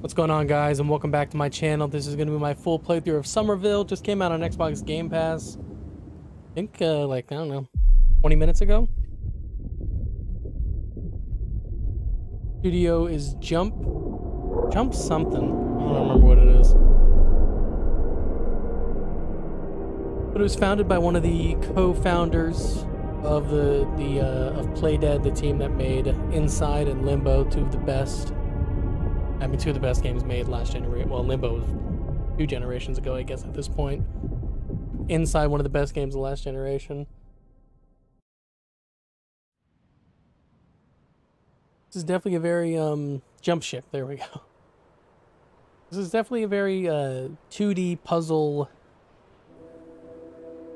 What's going on, guys, and welcome back to my channel. This is going to be my full playthrough of Somerville. Just came out on Xbox Game Pass. I think, like, I don't know, 20 minutes ago. Studio is Jump something. I don't remember what it is. But it was founded by one of the co-founders of the Playdead, the team that made Inside and Limbo, two of the best games made last generation. Well, Limbo was 2 generations ago, I guess, at this point. Inside, one of the best games of last generation. This is definitely a very jump ship. There we go. This is definitely a very 2D puzzle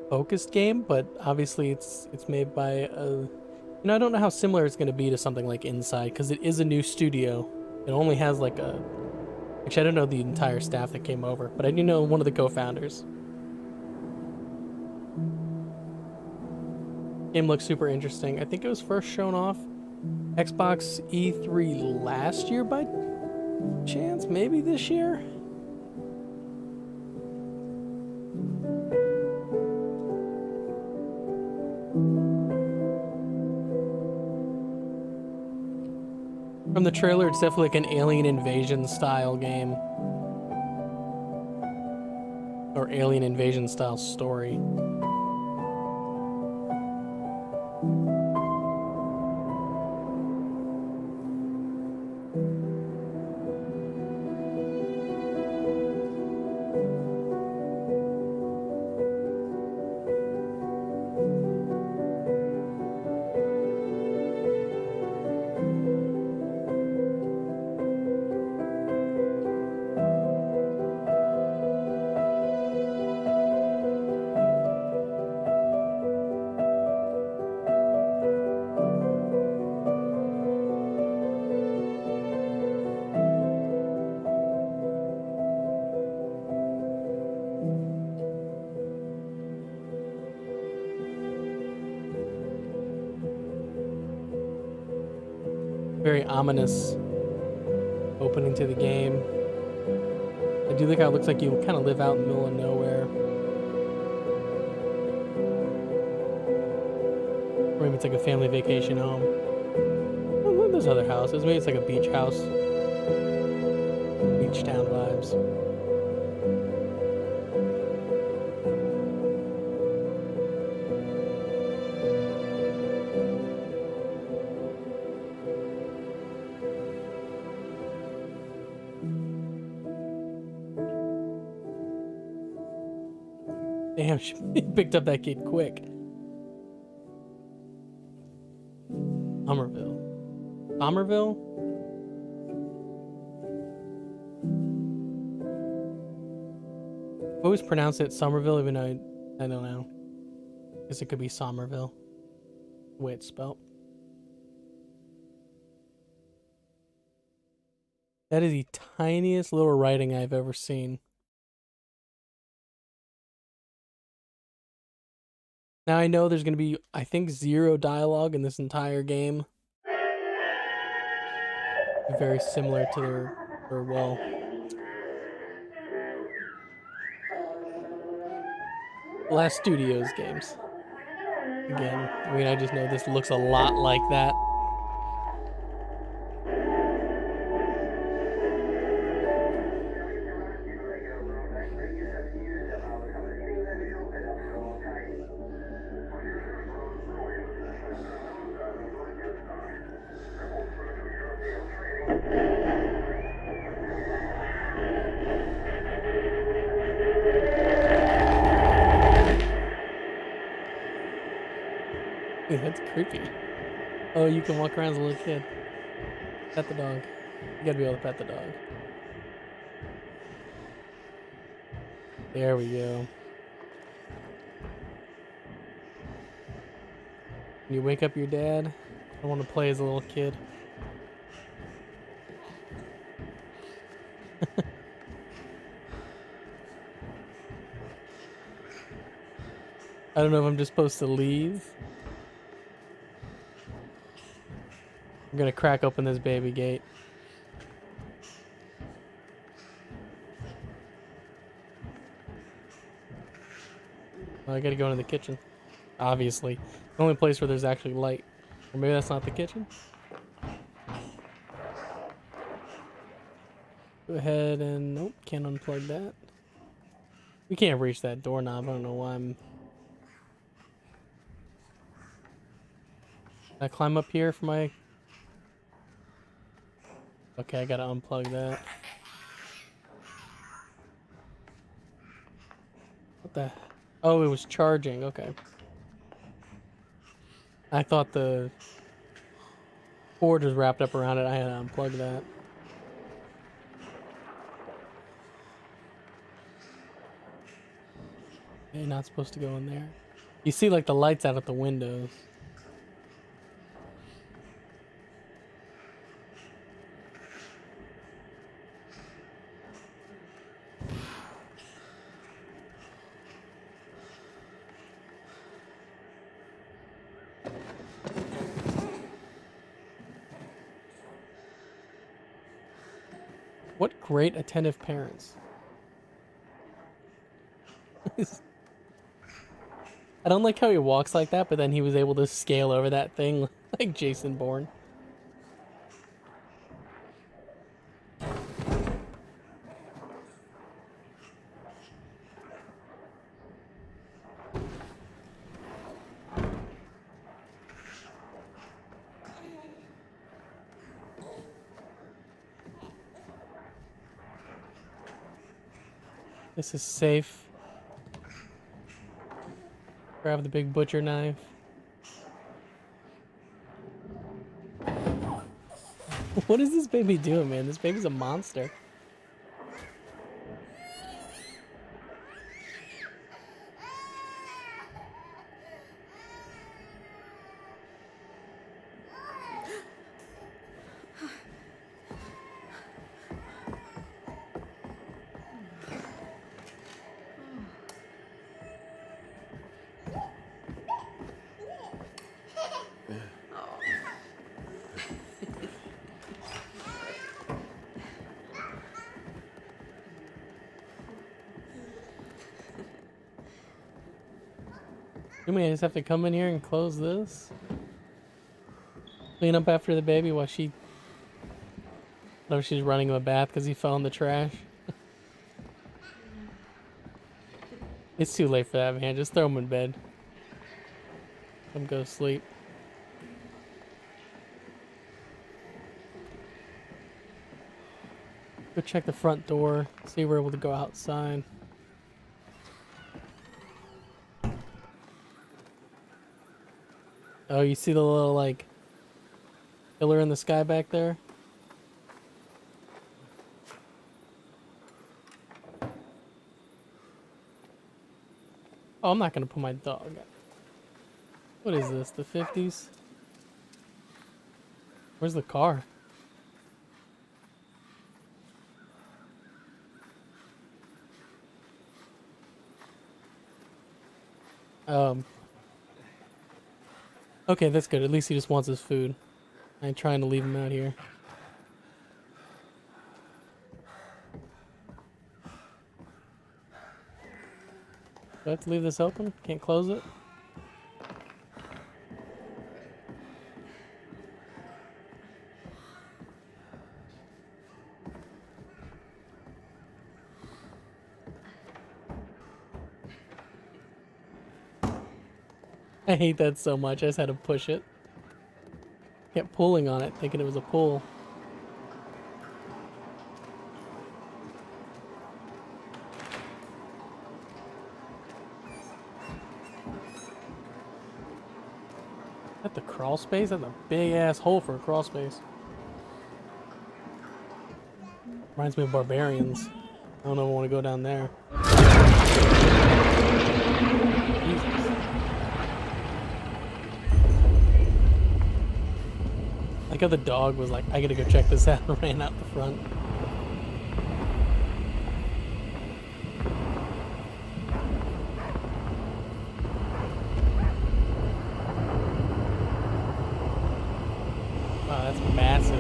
focused game, but obviously it's made by a. You know, I don't know how similar it's going to be to something like Inside, because it is a new studio. It only has like a... Actually, I don't know the entire staff that came over, but I do know one of the co-founders. Game looks super interesting. I think it was first shown off Xbox E3 last year by chance, maybe this year? From the trailer, it's definitely like an alien invasion style game. Or alien invasion style story. Very ominous opening to the game. I do like how it looks like you kind of live out in the middle of nowhere. Or maybe it's like a family vacation home. Oh, look at those other houses. Maybe it's like a beach house. Beach town vibes. Damn, she picked up that kid quick. Somerville? I always pronounce it Somerville, even though I don't know. I guess it could be Somerville. The way it's spelled. That is the tiniest little writing I've ever seen. Now I know there's going to be, I think, 0 dialogue in this entire game. Very similar to their well. Last Studios games. Again, I mean, I just know this looks a lot like that. That's creepy. Oh, you can walk around as a little kid. Pet the dog. You gotta be able to pet the dog. There we go. You wake up your dad. I want to play as a little kid. I don't know if I'm just supposed to leave. I'm gonna crack open this baby gate. Well, I gotta go into the kitchen. Obviously. The only place where there's actually light. Or maybe that's not the kitchen? Go ahead and... Nope, can't unplug that. We can't reach that doorknob. I don't know why I'm... Can I climb up here for my... Okay, I gotta unplug that. What the... Oh, it was charging. Okay. I thought the cord was wrapped up around it. I had to unplug that. You're not supposed to go in there. You see, like, the lights out at the windows. What great attentive parents. I don't like how he walks like that, but then he was able to scale over that thing like Jason Bourne. This is safe. Grab the big butcher knife. What is this baby doing, man? This baby's a monster. I just have to come in here and close this. Clean up after the baby while she... No, she's running him a bath because he fell in the trash. It's too late for that, man. Just throw him in bed. Let him go to sleep. Go check the front door. See if we're able to go outside. Oh, you see the little, like, pillar in the sky back there? Oh, I'm not gonna put my dog out. What is this, the 50s? Where's the car? Okay, that's good. At least he just wants his food. I ain't trying to leave him out here. Do I have to leave this open? Can't close it? I hate that so much. I just had to push it. Kept pulling on it, thinking it was a pull. Is that the crawl space? That's a big ass hole for a crawl space. Reminds me of Barbarians. I don't ever want to go down there. How the dog was like, I gotta go check this out, and ran out the front. Wow, that's massive.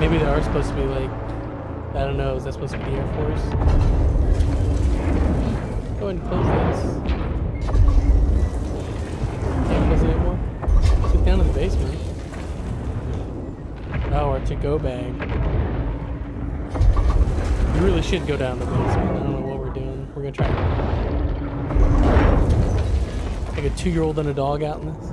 Maybe they are supposed to be like, I don't know, is that supposed to be the Air Force? Go ahead and close this. Can't close it anymore. Let's get down to the basement. Oh, our to-go bag. We really should go down to the basement. I don't know what we're doing. We're gonna try. Like a 2-year-old and a dog out in this.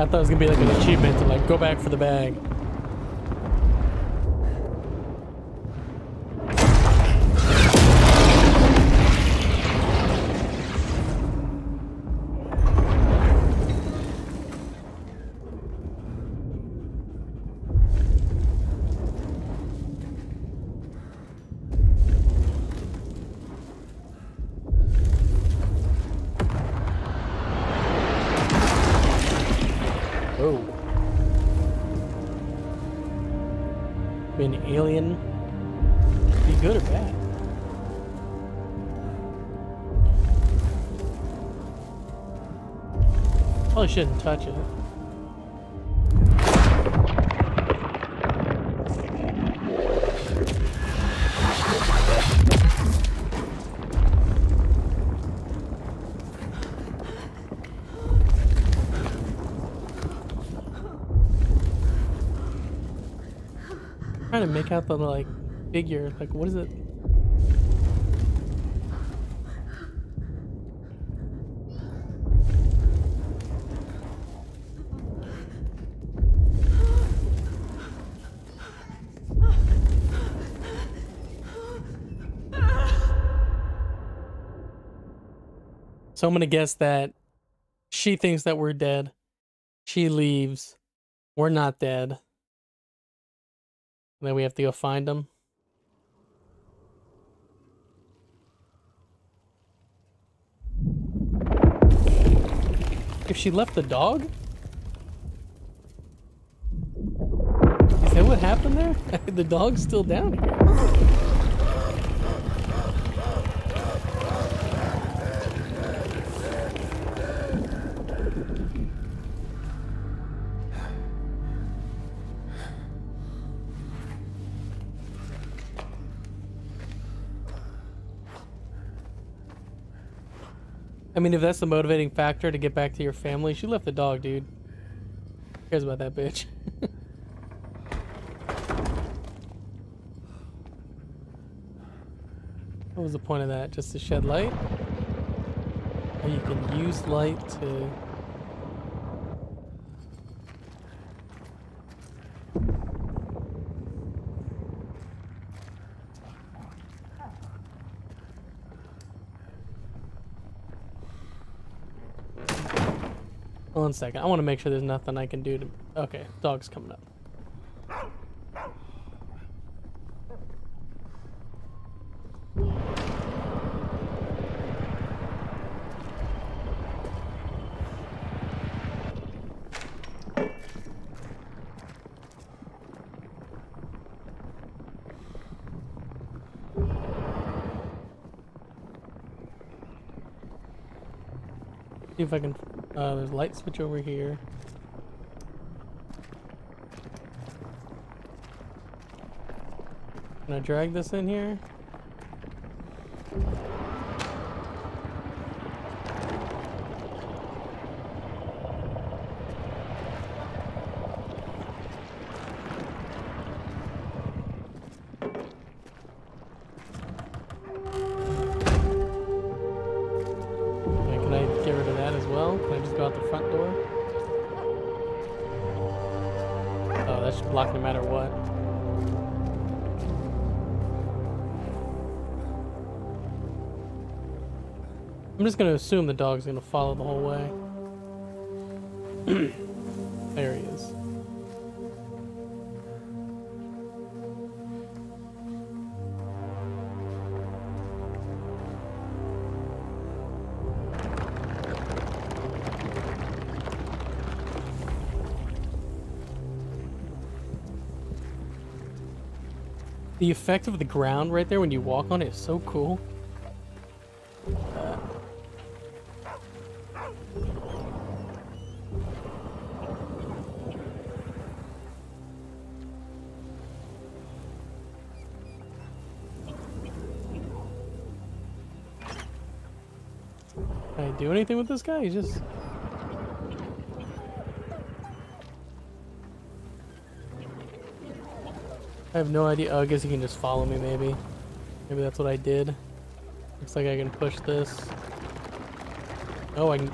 I thought it was gonna be like an achievement to like go back for the bag. Probably shouldn't touch it. I'm trying to make out the like figure. Like, what is it? So I'm going to guess that she thinks that we're dead. She leaves. We're not dead. And then we have to go find them. If she left the dog? Is that what happened there? The dog's still down here. I mean, if that's the motivating factor to get back to your family, she left the dog, dude. Who cares about that bitch? What was the point of that? Just to shed light? Or you can use light to... One second, I want to make sure there's nothing I can do to... Okay, dog's coming up. See if I can... there's a light switch over here. Can I drag this in here? I'm just gonna assume the dog's gonna follow the whole way. There he is. The effect of the ground right there when you walk on it is so cool. Can I do anything with this guy? He just... I have no idea. Oh, I guess he can just follow me, maybe. Maybe that's what I did. Looks like I can push this. Oh, I can...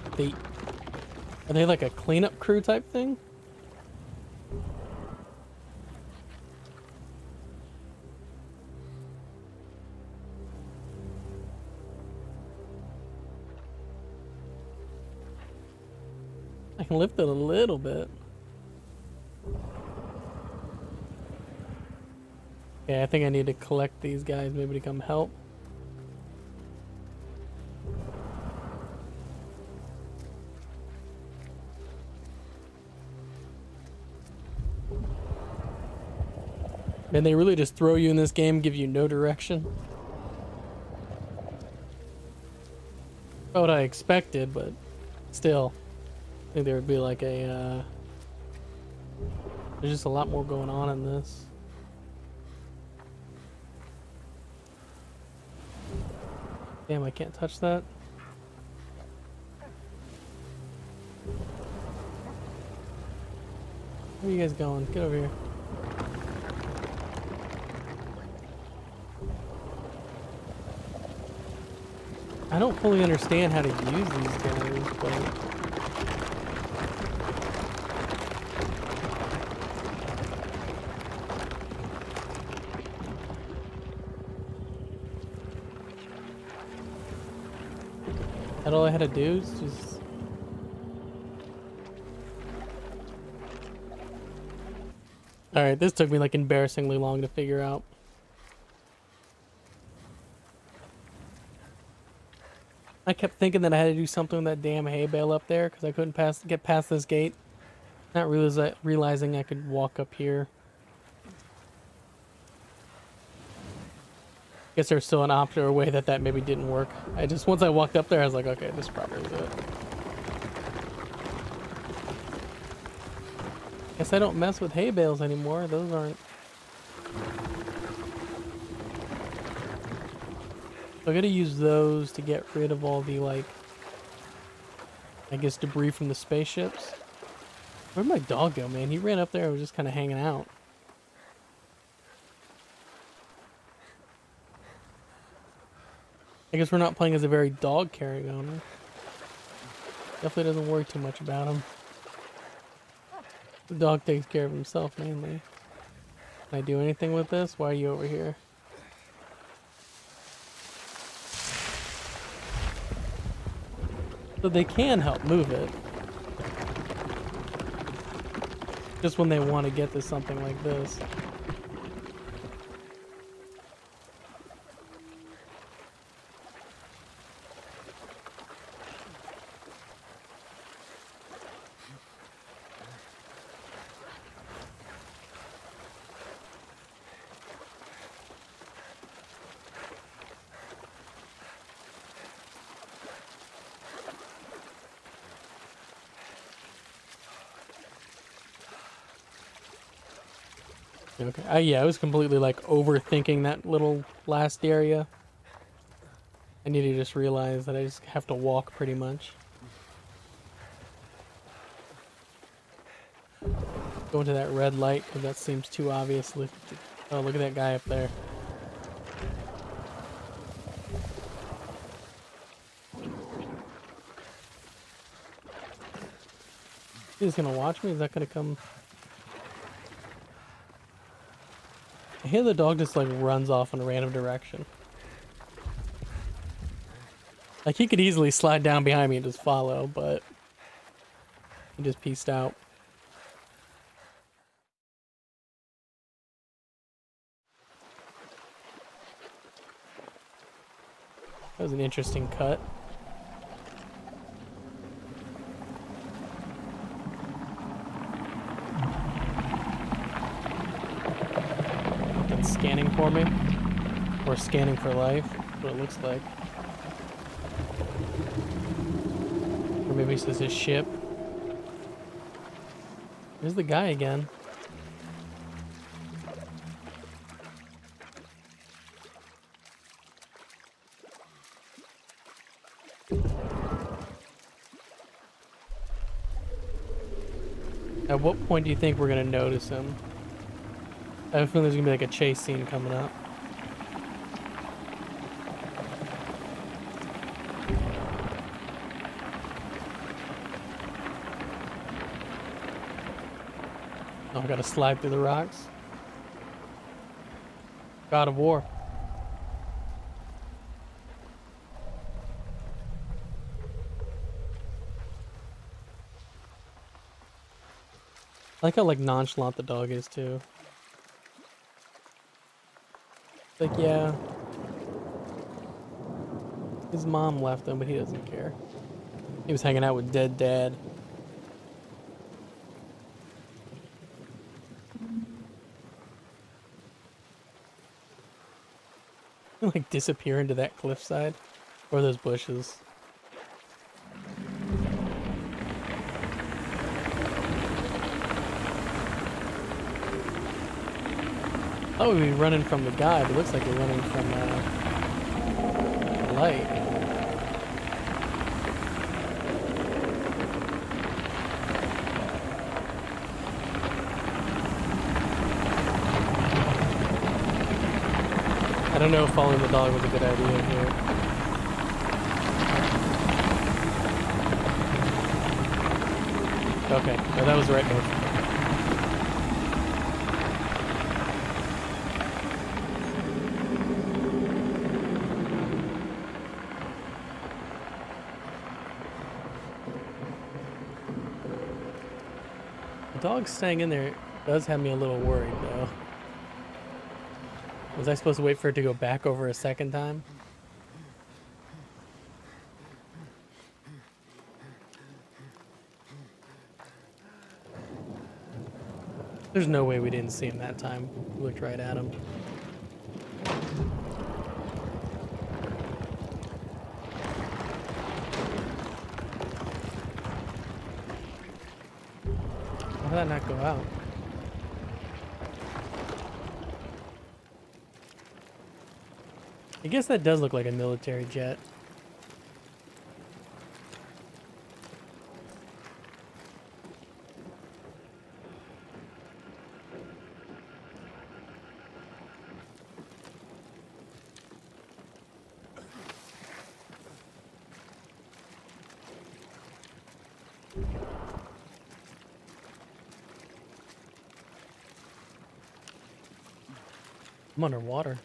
Are they like a cleanup crew type thing? I can lift it a little bit. Yeah, I think I need to collect these guys, maybe to come help. Man, they really just throw you in this game, give you no direction. Not what I expected, but still. I think there would be like a, there's just a lot more going on in this. Damn, I can't touch that. Where are you guys going? Get over here. I don't fully understand how to use these guys, but... all I had to do is just... Alright, this took me like embarrassingly long to figure out. I kept thinking that I had to do something with that damn hay bale up there because I couldn't get past this gate. Not realizing I could walk up here. Guess there's still an option or a way that maybe didn't work. I just, once I walked up there, I was like, okay, this probably is it. Guess I don't mess with hay bales anymore. Those aren't... So I gotta use those to get rid of all the, like, I guess debris from the spaceships. Where'd my dog go, man? He ran up there and was just kind of hanging out. I guess we're not playing as a very dog carrying owner. Definitely doesn't worry too much about him. The dog takes care of himself mainly. Can I do anything with this? Why are you over here? So they can help move it. Just when they want to get to something like this. Okay. Yeah, I was completely like overthinking that little last area. I need to just realize that I just have to walk pretty much. Go into that red light because that seems too obvious. Oh, look at that guy up there. He's gonna watch me? Is that gonna come? I hear the dog just like runs off in a random direction. Like he could easily slide down behind me and just follow, but he just peaced out. That was an interesting cut. it's scanning for me. Or scanning for life, what it looks like. Or maybe it's his ship. There's the guy again. At what point do you think we're gonna notice him? I have a feeling there's gonna be like a chase scene coming up. Oh, I gotta slide through the rocks. God of War. I like how like nonchalant the dog is too. Like, yeah, his mom left him, but he doesn't care. He was hanging out with dead dad. Like disappear into that cliffside or those bushes. Oh, we'd be running from the guy, but it looks like we're running from a light. I don't know if following the dog was a good idea here. Okay, well, that was the right move. Dog staying in there does have me a little worried though. Was I supposed to wait for it to go back over a second time? There's no way we didn't see him that time. We looked right at him. How did that not go out? I guess that does look like a military jet. I'm underwater.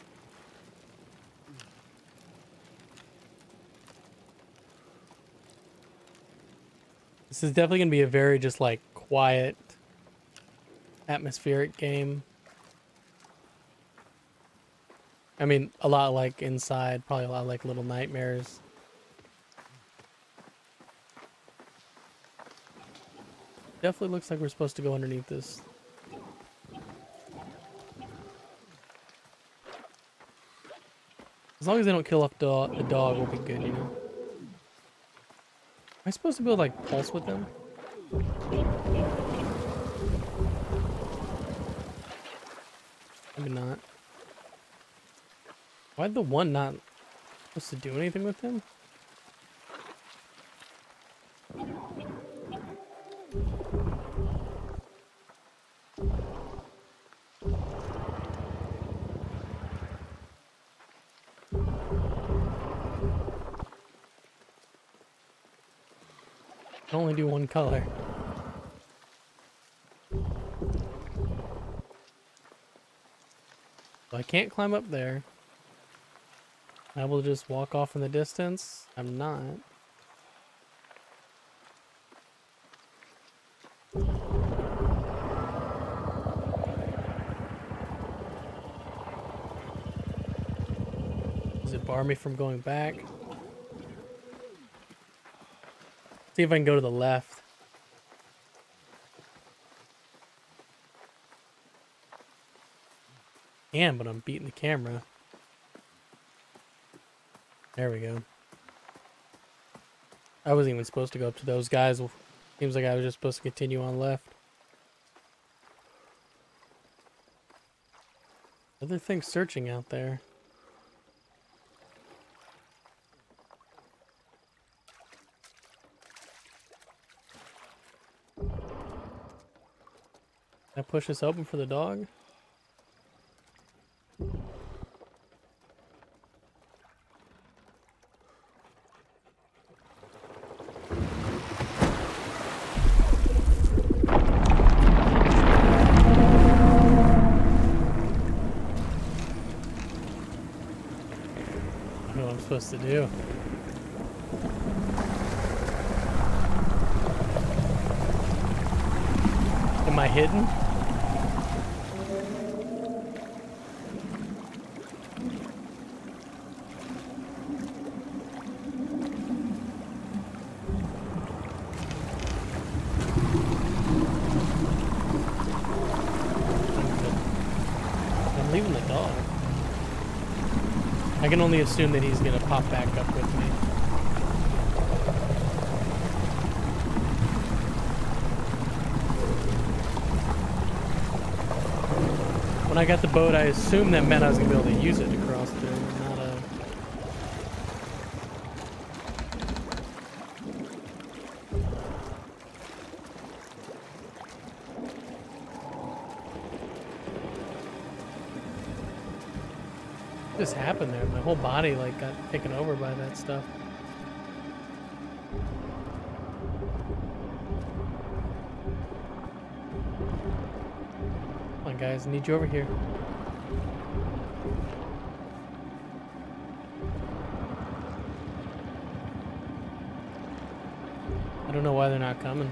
This is definitely gonna be a very just like quiet, atmospheric game. I mean, a lot like Inside, probably a lot like Little Nightmares. Definitely looks like we're supposed to go underneath this. As long as they don't kill off the dog, we'll be good, you know. Am I supposed to build like pulse with them? Maybe not. Why'd the one not supposed to do anything with him? Do one color. So I can't climb up there. I will just walk off in the distance. I'm not. Does it bar me from going back? See if I can go to the left. can, but I'm beating the camera. There we go. I wasn't even supposed to go up to those guys. Seems like I was just supposed to continue on left. Other things searching out there. Can I push this open for the dog? To do. Am I hidden? I'm leaving the dog. I can only assume that he's gonna pop back up with me. When I got the boat, I assumed that meant I was gonna be able to use it to cross through. Not a... What just happened there? My whole body like got taken over by that stuff. Come on guys, I need you over here. I don't know why they're not coming.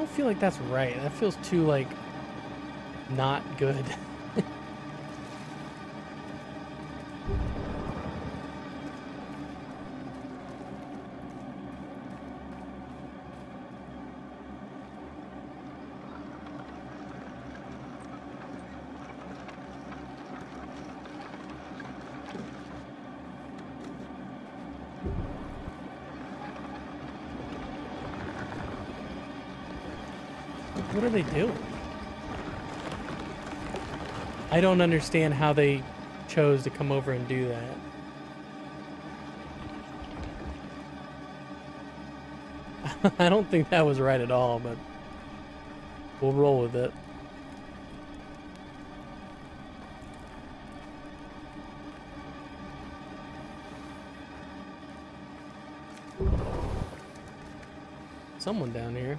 I feel like that's right. That feels too like not good. What do they do? I don't understand how they chose to come over and do that. I don't think that was right at all, but we'll roll with it. Someone down here.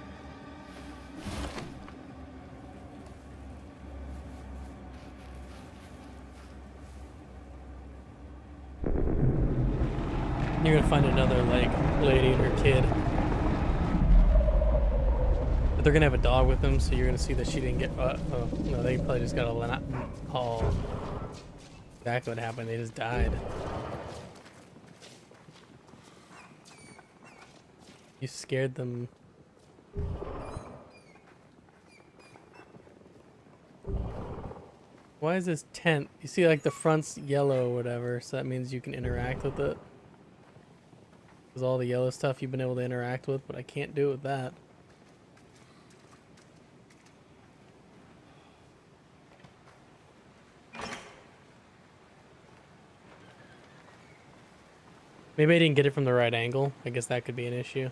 You're gonna find another like lady and her kid, but they're gonna have a dog with them, so you're gonna see that she didn't get. Oh no, they probably just got a line. Oh, exactly what happened. They just died. You scared them. Why is this tent? You see, like the front's yellow or whatever, so that means you can interact with it. Because all the yellow stuff you've been able to interact with, but I can't do it with that. Maybe I didn't get it from the right angle. I guess that could be an issue.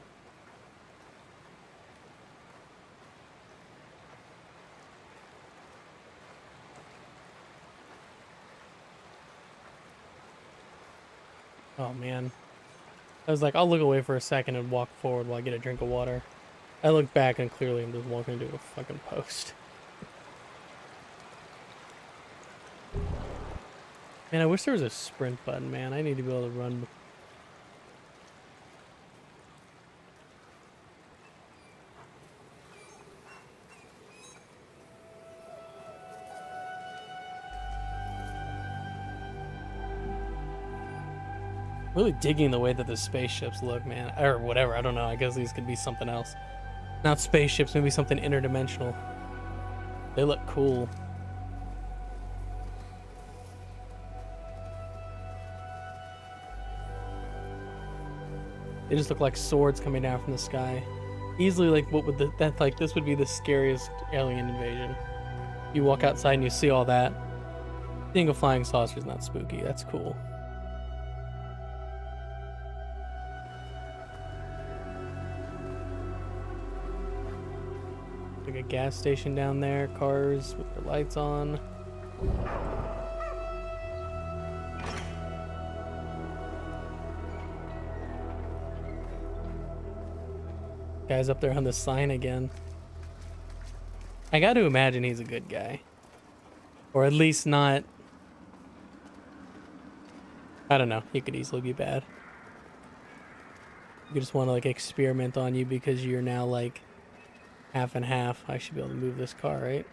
Oh man. I was like, I'll look away for a second and walk forward while I get a drink of water. I look back and clearly I'm just walking into a fucking post. Man, I wish there was a sprint button, man. I need to be able to run. Really digging the way that the spaceships look, man. Or whatever, I don't know. I guess these could be something else. Not spaceships, maybe something interdimensional. They look cool. They just look like swords coming down from the sky. Easily, like, what would that, like, this would be the scariest alien invasion. You walk outside and you see all that. Seeing a flying saucer is not spooky. That's cool. Like a gas station down there. Cars with their lights on. Guy's up there on the sign again. I got to imagine he's a good guy, or at least not. I don't know. He could easily be bad. You just want to like experiment on you because you're now like half and half. I should be able to move this car, right?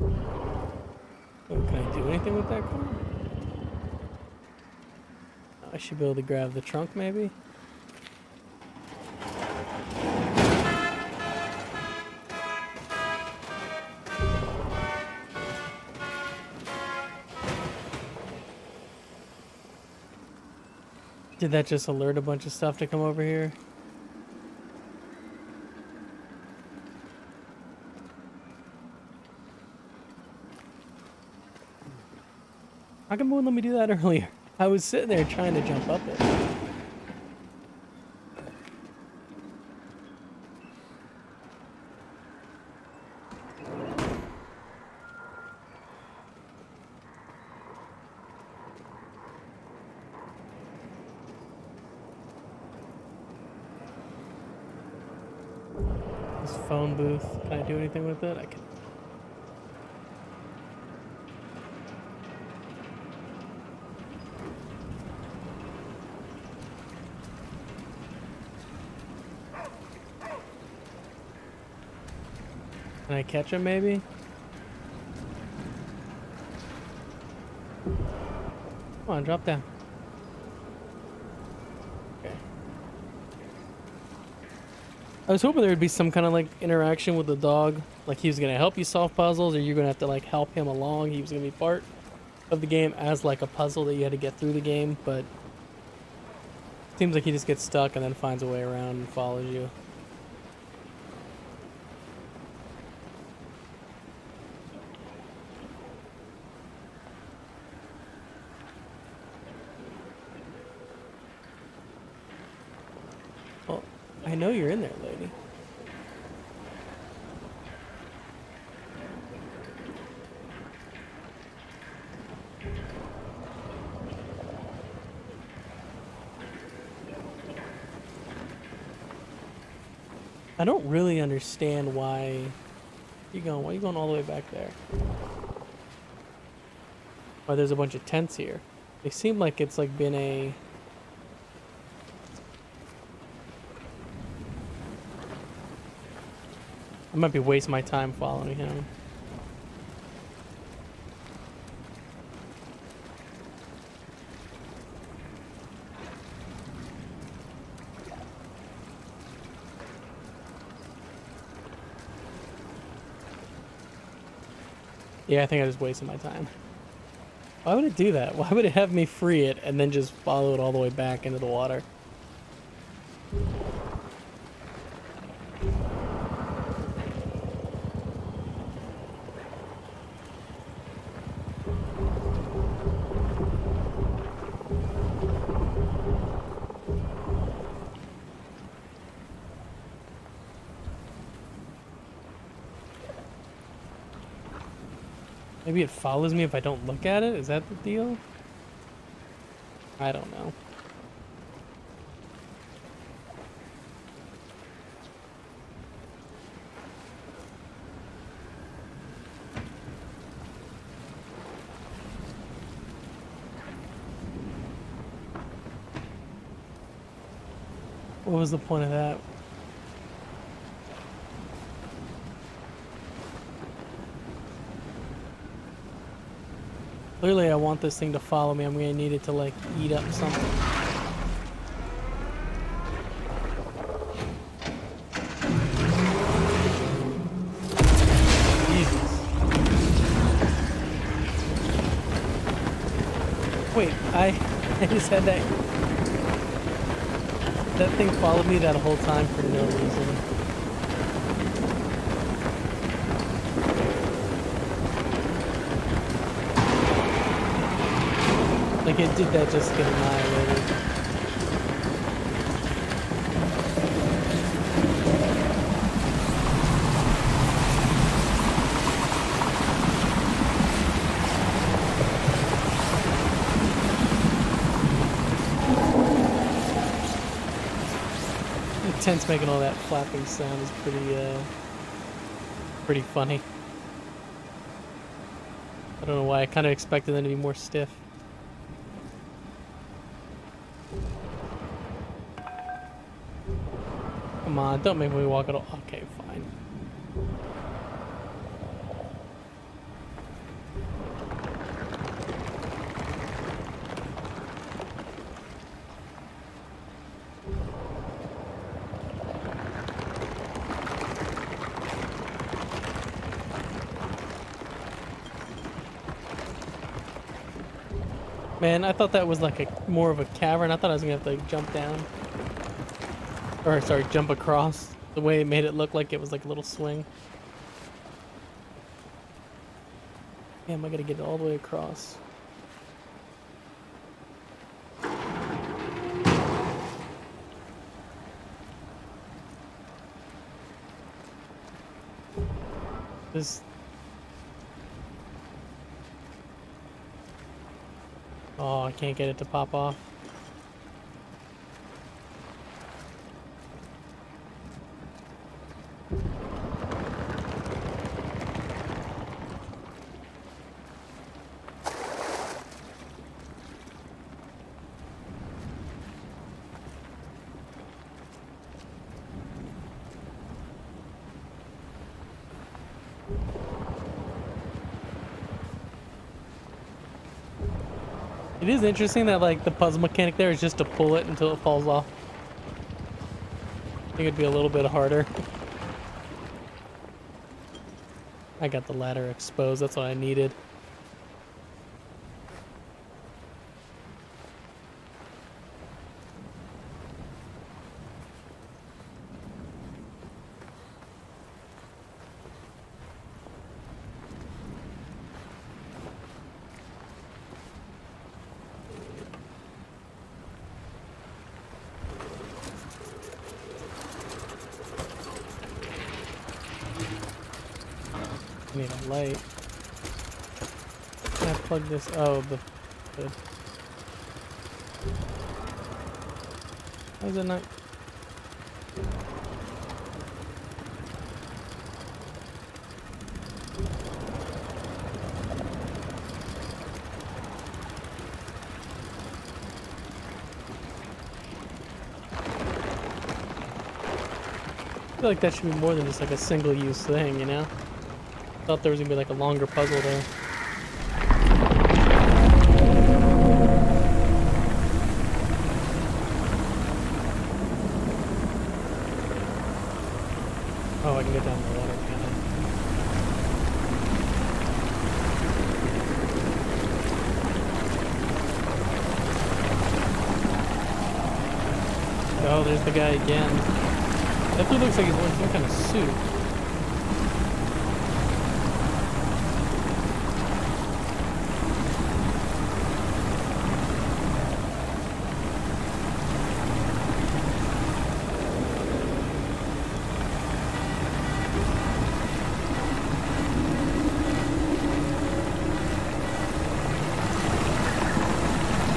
Oh, can I do anything with that car? I should be able to grab the trunk, maybe. Did that just alert a bunch of stuff to come over here? How come it wouldn't let me do that earlier? I was sitting there trying to jump up it. This phone booth, can I do anything with it? I can. Can I catch him, maybe? Come on, drop down. Okay. I was hoping there would be some kind of like interaction with the dog. Like he was gonna help you solve puzzles, or you're gonna have to like help him along. He was gonna be part of the game as like a puzzle that you had to get through the game, but it seems like he just gets stuck and then finds a way around and follows you. I know you're in there, lady. I don't really understand why you going. Why are you going all the way back there? Why there's a bunch of tents here? They seem like it's like been a. I might be wasting my time following him. Yeah, I think I just wasted my time. Why would it do that? Why would it have me free it and then just follow it all the way back into the water? Maybe it follows me if I don't look at it? Is that the deal? I don't know. What was the point of that? Clearly I want this thing to follow me. I'm going to need it to like eat up something. Jesus. Wait, I just had that thing followed me that whole time for no reason. Like it did that just get annihilated. The tent's making all that flapping sound is pretty funny. I don't know why, I kind of expected them to be more stiff. Come on, don't make me walk at all. Okay, fine. Man, I thought that was like more of a cavern. I thought I was gonna have to like, jump down. Or sorry, jump across. The way it made it look like it was like a little swing. Damn, I gotta get it all the way across. This. Oh, I can't get it to pop off. It is interesting that like the puzzle mechanic there is just to pull it until it falls off. I think it'd be a little bit harder. I got the ladder exposed, that's what I needed. Plug this. Oh, the. How is it not? I feel like that should be more than just like a single-use thing, you know? I thought there was gonna be like a longer puzzle there. The guy again. That dude looks like he's wearing some kind of suit.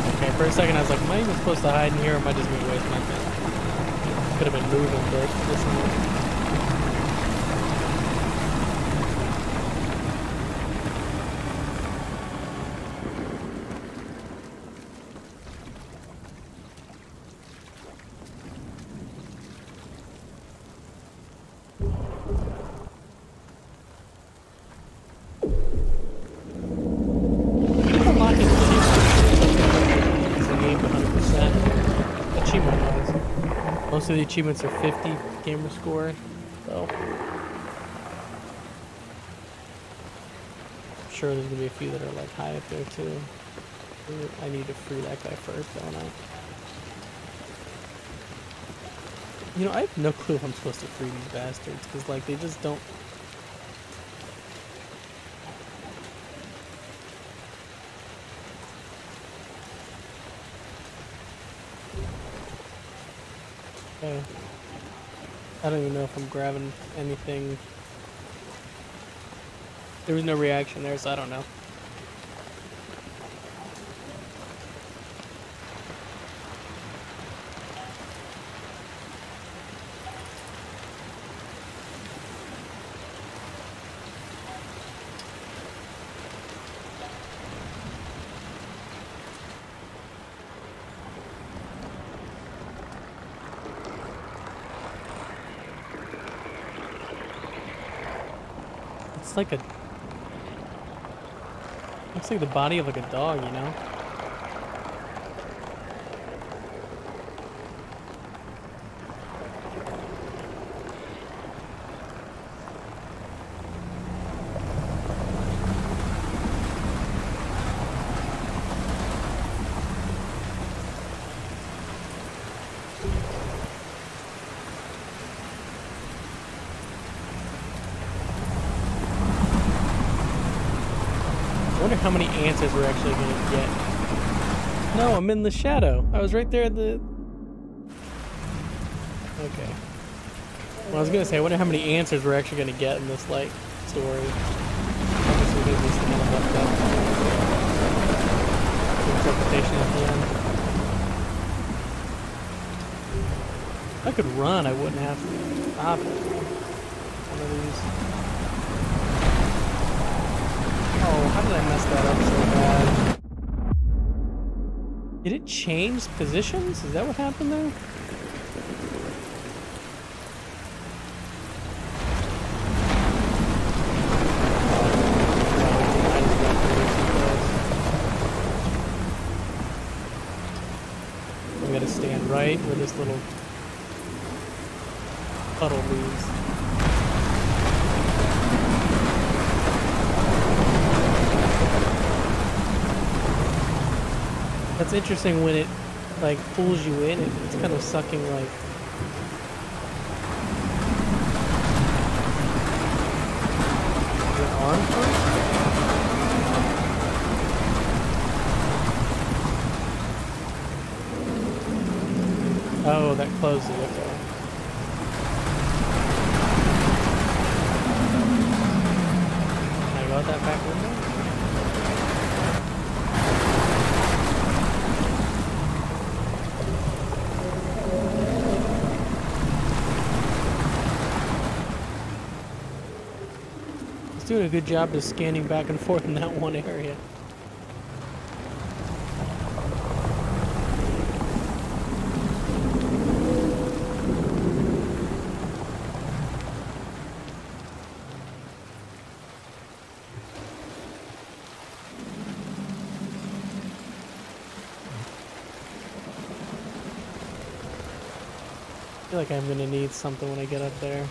Okay, for a second I was like, am I even supposed to hide in here or am I just gonna waste my time? Could have been moving, but listen. most of the achievements are 50 gamer score, so I'm sure there's gonna be a few that are like high up there too. I need to free that guy first, don't I? You know, I have no clue if I'm supposed to free these bastards, because like they just don't. I don't even know if I'm grabbing anything. There was no reaction there, so I don't know. Like a, looks like the body of like a dog, you know? How many answers we're actually gonna get. No, I'm in the shadow. I was right there at the... Okay. Well, I was gonna say, I wonder how many answers we're actually gonna get in this, like, story. Obviously, there's this kind of left up interpretation at the end. If I could run, I wouldn't have to stop it. One of these... Oh, how did I mess that up so bad? Did it change positions? Is that what happened there? I'm gonna stand right where this little puddle moves. That's interesting when it like pulls you in, it's kind of sucking like your arm first? Oh, that closes, okay. Can I go out that back window? Doing a good job of scanning back and forth in that one area. I feel like I'm gonna need something when I get up there.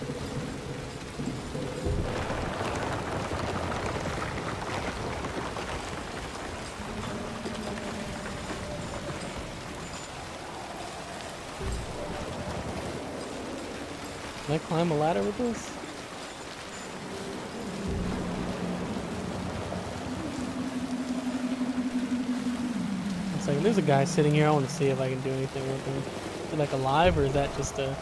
Can I climb a ladder with this? It's like, there's a guy sitting here. I want to see if I can do anything with him. Is it like alive, or is that just a...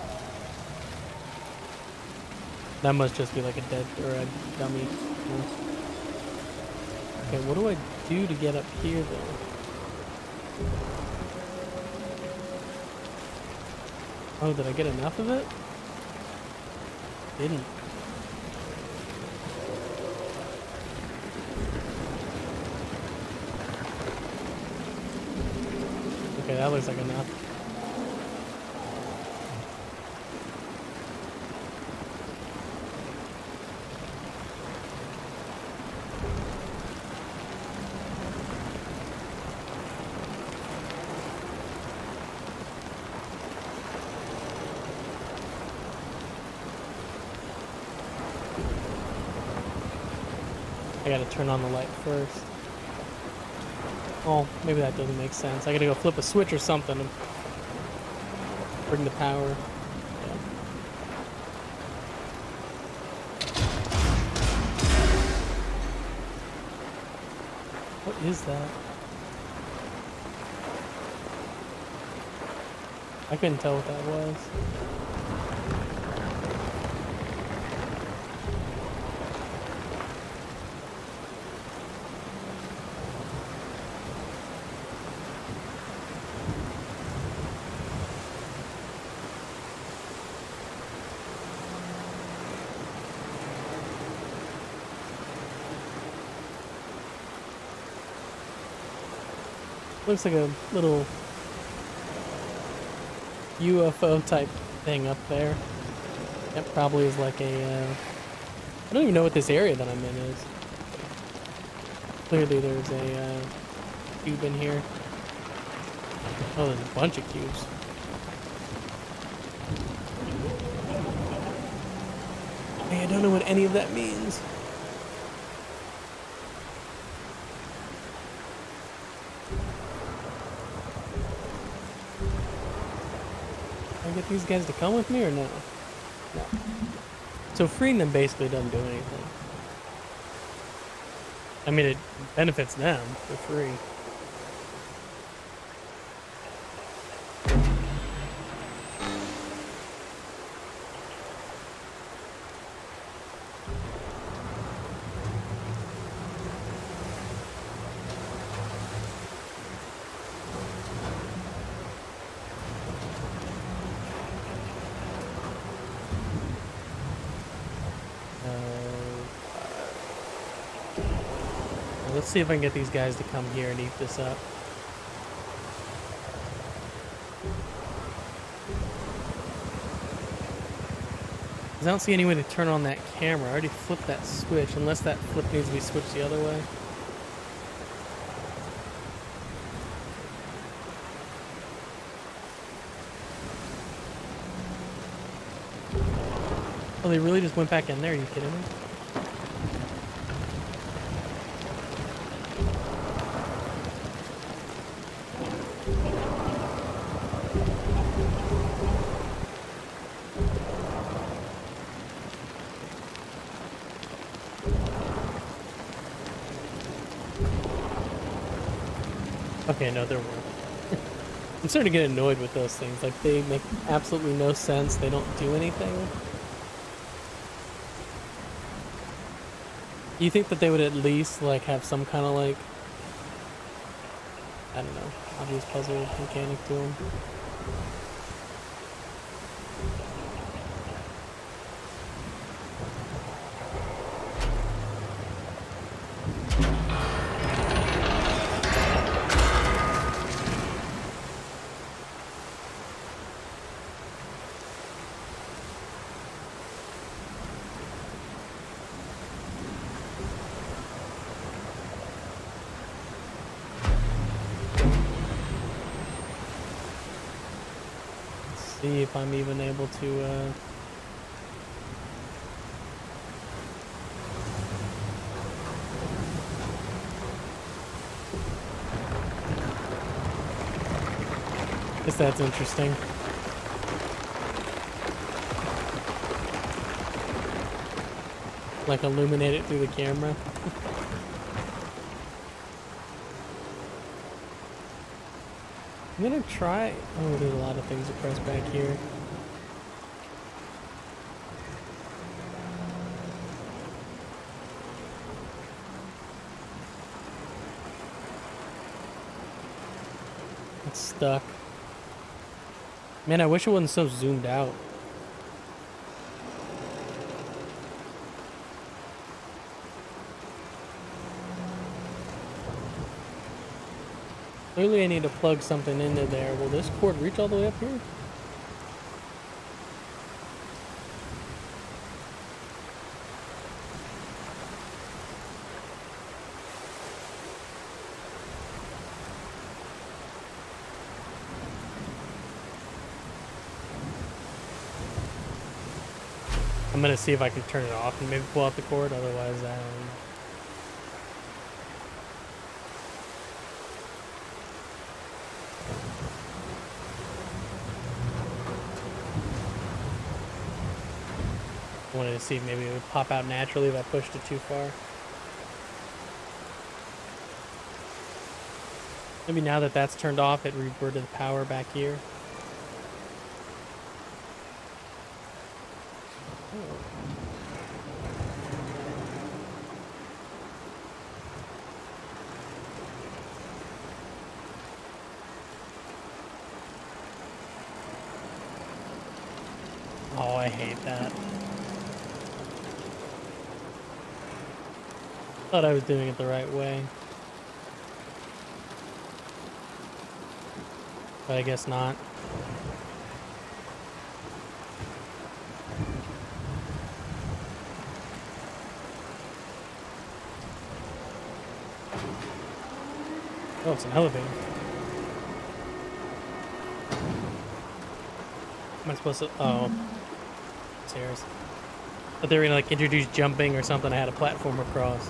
That must just be like a dead or a dummy. Okay, what do I do to get up here though? Oh, did I get enough of it? Didn't. Okay, that looks like enough. I gotta turn on the light first. Oh, maybe that doesn't make sense. I gotta go flip a switch or something and bring the power. What is that? I couldn't tell what that was. Looks like a little UFO type thing up there. That probably is like a... I don't even know what this area that I'm in is. Clearly there's a cube in here. Oh, there's a bunch of cubes. Hey, I don't know what any of that means. These guys to come with me or no? No. So freeing them basically doesn't do anything. I mean, it benefits them for free. Let's see if I can get these guys to come here and eat this up. I don't see any way to turn on that camera. I already flipped that switch, unless that flip needs to be switched the other way. Oh, they really just went back in there? Are you kidding me? Okay, no, they're working. I'm starting to get annoyed with those things. Like, they make absolutely no sense. They don't do anything. You think that they would at least, like, have some kind of, like, I don't know, obvious puzzle mechanic to them. If I'm even able to, guess that's interesting. Like, illuminate it through the camera. I'm gonna try... Oh, there's a lot of things to press back here. It's stuck. Man, I wish it wasn't so zoomed out. Clearly I need to plug something into there. Will this cord reach all the way up here? I'm gonna see if I can turn it off and maybe pull out the cord, otherwise I wanted to see if maybe it would pop out naturally if I pushed it too far. Maybe now that that's turned off, it reverted the power back here. Oh, I hate that. Thought I was doing it the right way. But I guess not. Oh, it's an elevator. Am I supposed to? Oh. Serious. But they were gonna like introduce jumping or something. I had a platform across.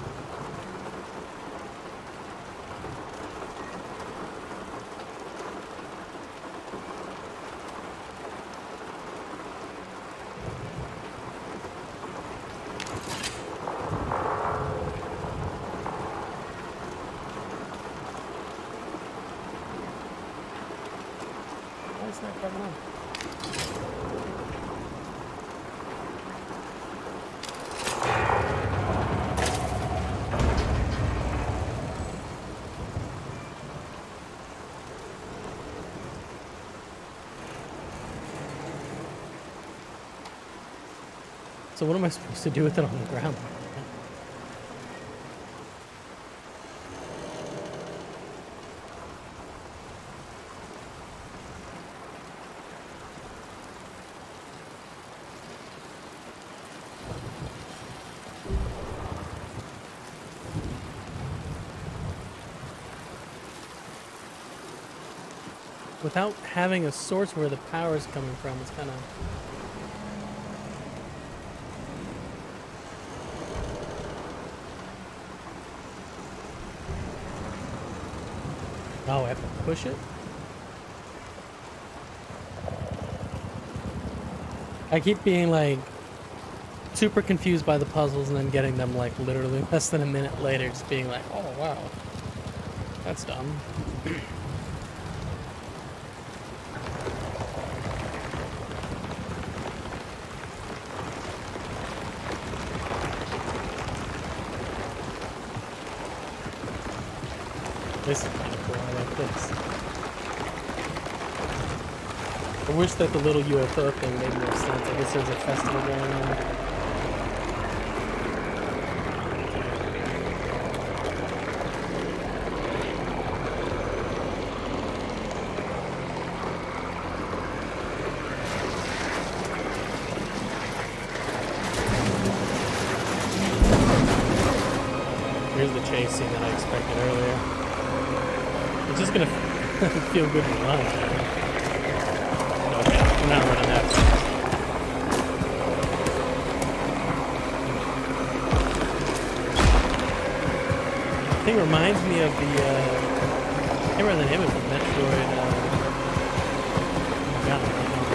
So what am I supposed to do with it on the ground? Without having a source where the power is coming from, it's kind of... Oh, I have to push it? I keep being like super confused by the puzzles and then getting them like literally less than a minute later, just being like, oh wow, that's dumb. This is kind of cool, I like this. I wish that the little UFO thing made more sense. I guess there's a festival going on. Feel good in life. Okay, I'm not running that fast. The thing reminds me of the, I can't remember the name of the Metroid, I forgot the name of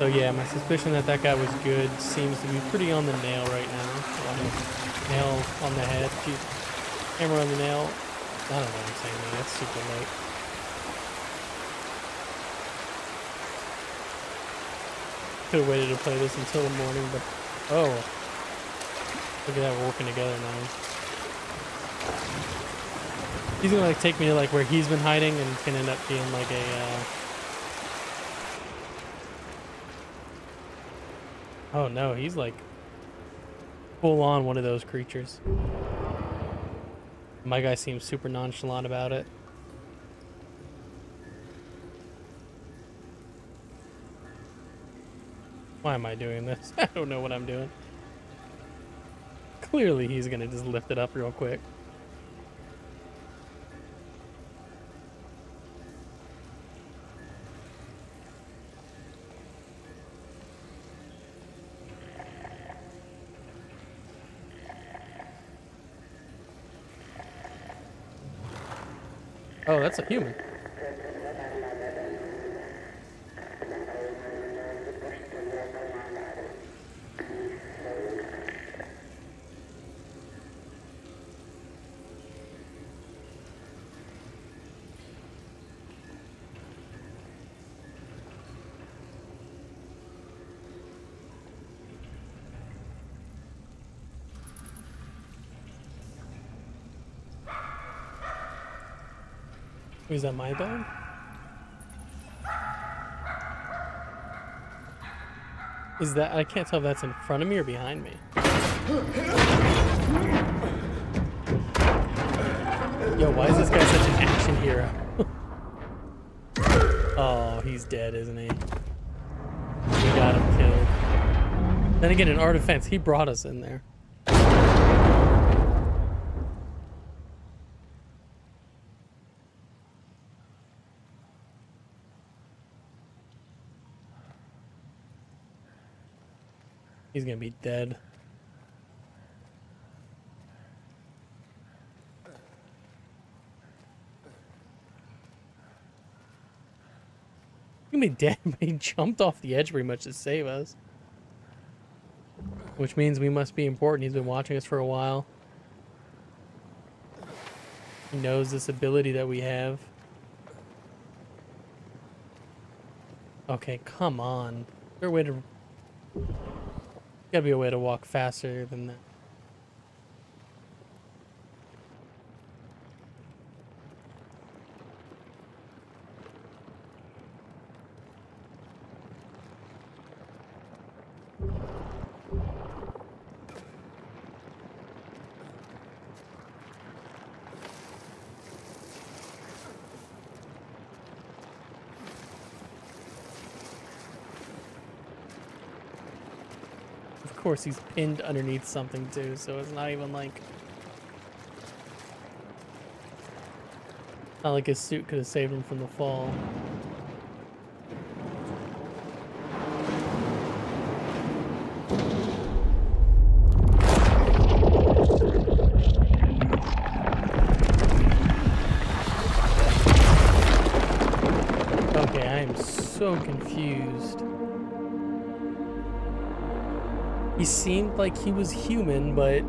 So yeah, my suspicion that that guy was good seems to be pretty on the nail right now. Nail on the head, hammer on the nail. I don't know what I'm saying, man. That's super late. Could have waited to play this until the morning, but oh, look at that, we're working together now. He's gonna like take me to like where he's been hiding, and it's gonna end up being like a. Oh no, he's like full on one of those creatures. My guy seems super nonchalant about it. Why am I doing this? I don't know what I'm doing. Clearly he's gonna just lift it up real quick. Oh, that's a human. Is that my dog? Is that... I can't tell if that's in front of me or behind me. Yo, why is this guy such an action hero? Oh, he's dead, isn't he? We got him killed. Then again, in our defense, he brought us in there. He's gonna be dead. He's gonna be dead, but he jumped off the edge pretty much to save us. Which means we must be important. He's been watching us for a while. He knows this ability that we have. Okay, come on. Is there a way to... Gotta be a way to walk faster than that. Of course, he's pinned underneath something too, so it's not even like... Not like his suit could have saved him from the fall. Okay, I am so confused. He seemed like he was human, but...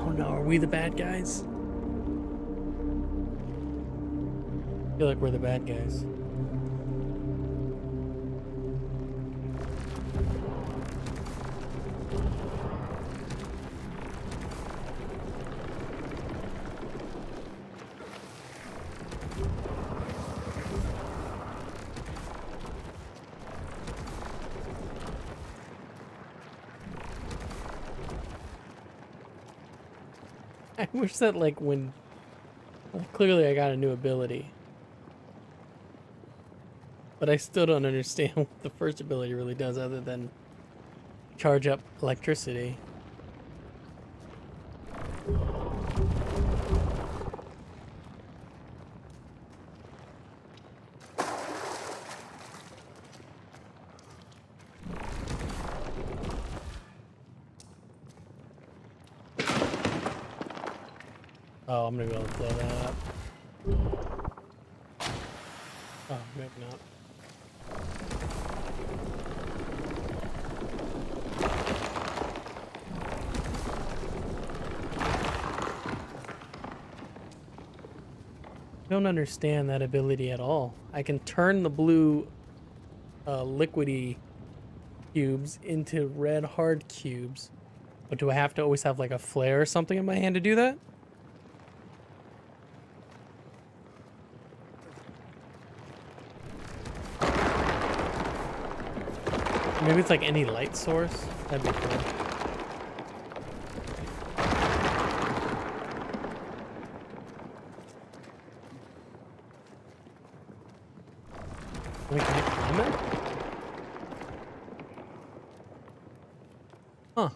Oh no, are we the bad guys? I feel like we're the bad guys. I wish that, like, when... Well, clearly I got a new ability. But I still don't understand what the first ability really does other than charge up electricity. Oh, I'm gonna be able to blow that up. Oh, maybe not. I don't understand that ability at all. I can turn the blue liquidy cubes into red hard cubes, but do I have to always have like a flare or something in my hand to do that? Maybe it's like any light source. That'd be cool. Wait, can I climb it? Huh. I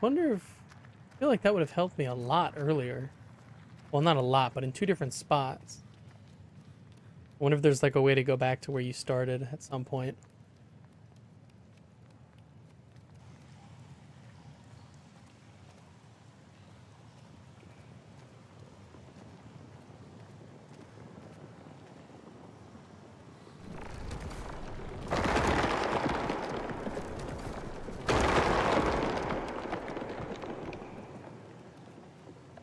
wonder if... I feel like that would have helped me a lot earlier. Well, not a lot, but in two different spots. I wonder if there's like a way to go back to where you started at some point.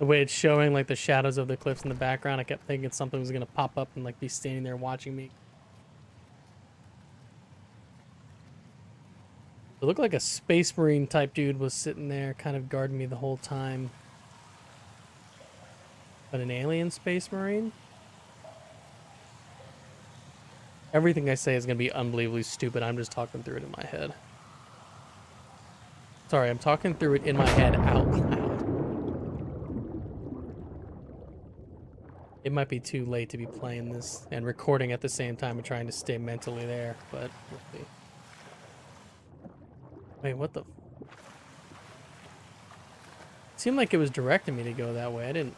the way it's showing, like the shadows of the cliffs in the background, I kept thinking something was gonna pop up and like be standing there watching me. It looked like a space marine type dude was sitting there kind of guarding me the whole time. But an alien space marine? Everything I say is gonna be unbelievably stupid. I'm just talking through it in my head. Sorry, I'm talking through it in my head out loud. It might be too late to be playing this and recording at the same time and trying to stay mentally there, but we'll see. Wait, what the? It seemed like it was directing me to go that way. I didn't.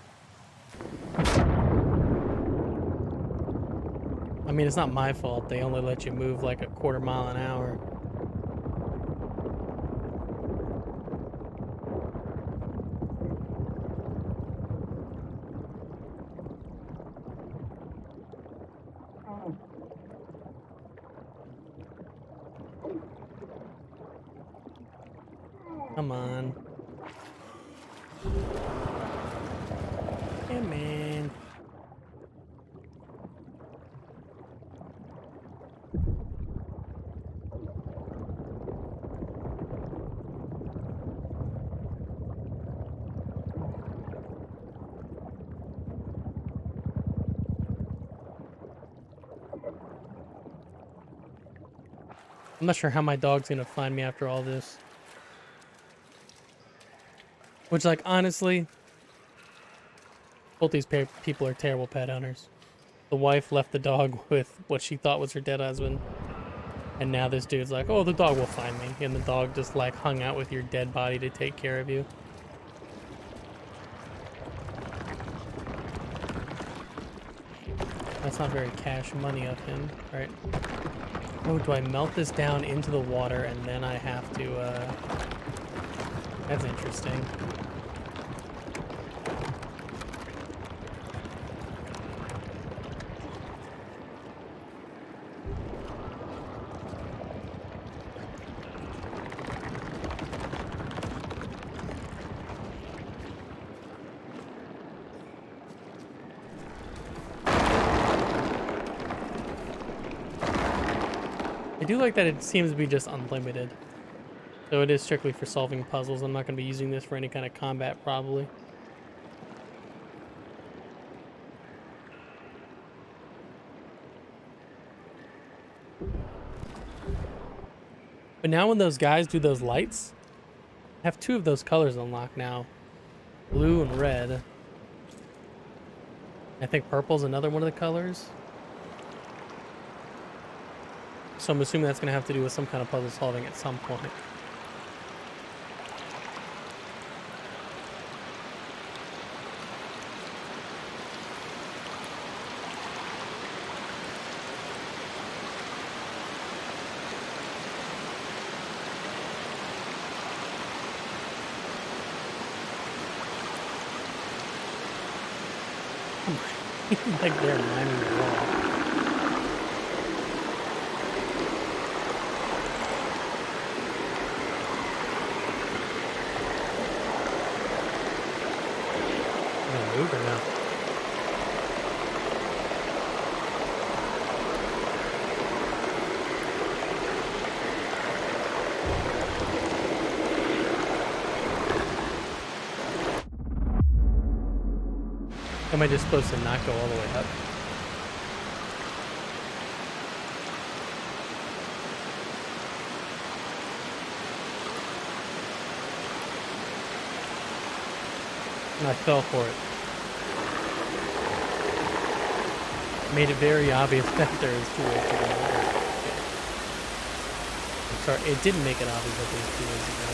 I mean, it's not my fault. They only let you move like a quarter mile an hour. Come on. Come on. I'm not sure how my dog's gonna find me after all this. Which, like, honestly, both these people are terrible pet hunters. The wife left the dog with what she thought was her dead husband. And now this dude's like, oh, the dog will find me. And the dog just, like, hung out with your dead body to take care of you. That's not very cash money of him, right? Oh, do I melt this down into the water and then I have to, That's interesting. I do like that it seems to be just unlimited. So it is strictly for solving puzzles. I'm not going to be using this for any kind of combat, probably. But now when those guys do those lights, I have two of those colors unlocked now. Blue and red. I think purple's another one of the colors. So I'm assuming that's going to have to do with some kind of puzzle solving at some point. Like they're mining the wall. I'm gonna move or no? Am I just supposed to not go all the way up? And I fell for it. Made it very obvious that there is two ways to go. I'm sorry, it didn't make it obvious that there's two ways to go.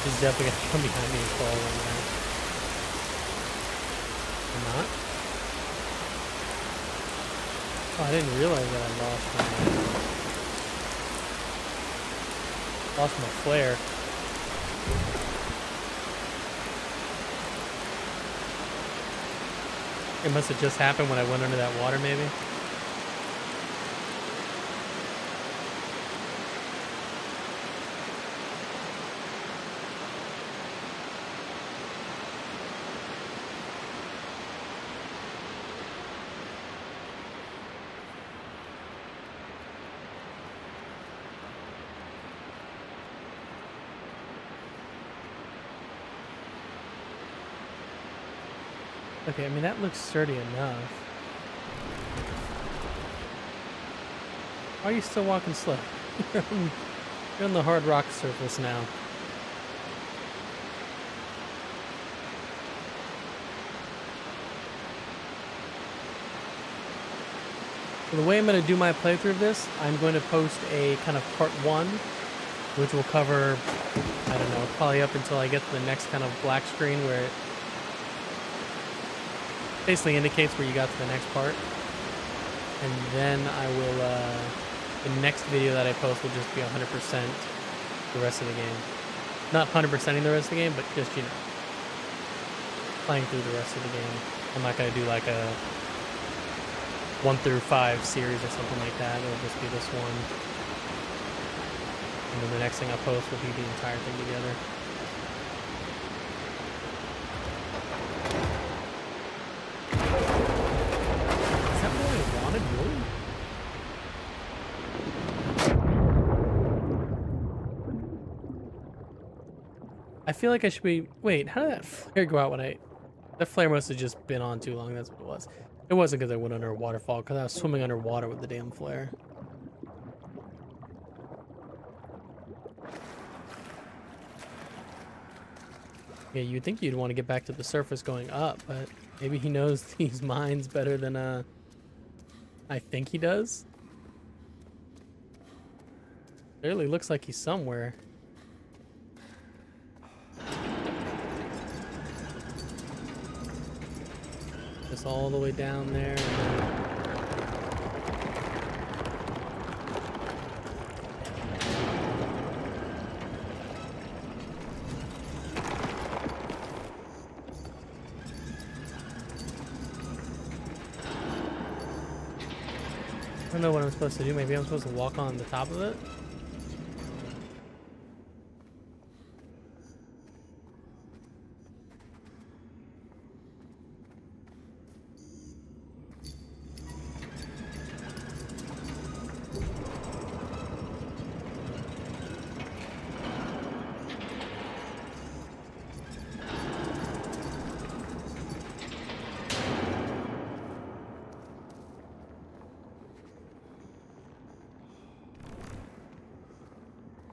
He's definitely going to come behind me and fall right now. Or not? Oh, I didn't realize that I lost my flare. It must have just happened when I went under that water, maybe. Okay, I mean, that looks sturdy enough. Why are you still walking slow? You're on the hard rock surface now. So the way I'm going to do my playthrough of this, I'm going to post a kind of part one, which will cover, I don't know, probably up until I get to the next kind of black screen where it basically indicates where you got to the next part. And then I will, the next video that I post will just be 100% the rest of the game. Not 100%ing the rest of the game, but just, you know, playing through the rest of the game. I'm not going to do like a 1 through 5 series or something like that. It'll just be this one. And then the next thing I post will be the entire thing together. I feel like I should be... Wait, how did that flare go out when I... That flare must have just been on too long. That's what it was. It wasn't because I went under a waterfall, because I was swimming underwater with the damn flare. Yeah, you'd think you'd want to get back to the surface going up, but maybe he knows these mines better than I think he does. Clearly looks like he's somewhere. Just all the way down there. I don't know what I'm supposed to do. Maybe I'm supposed to walk on the top of it?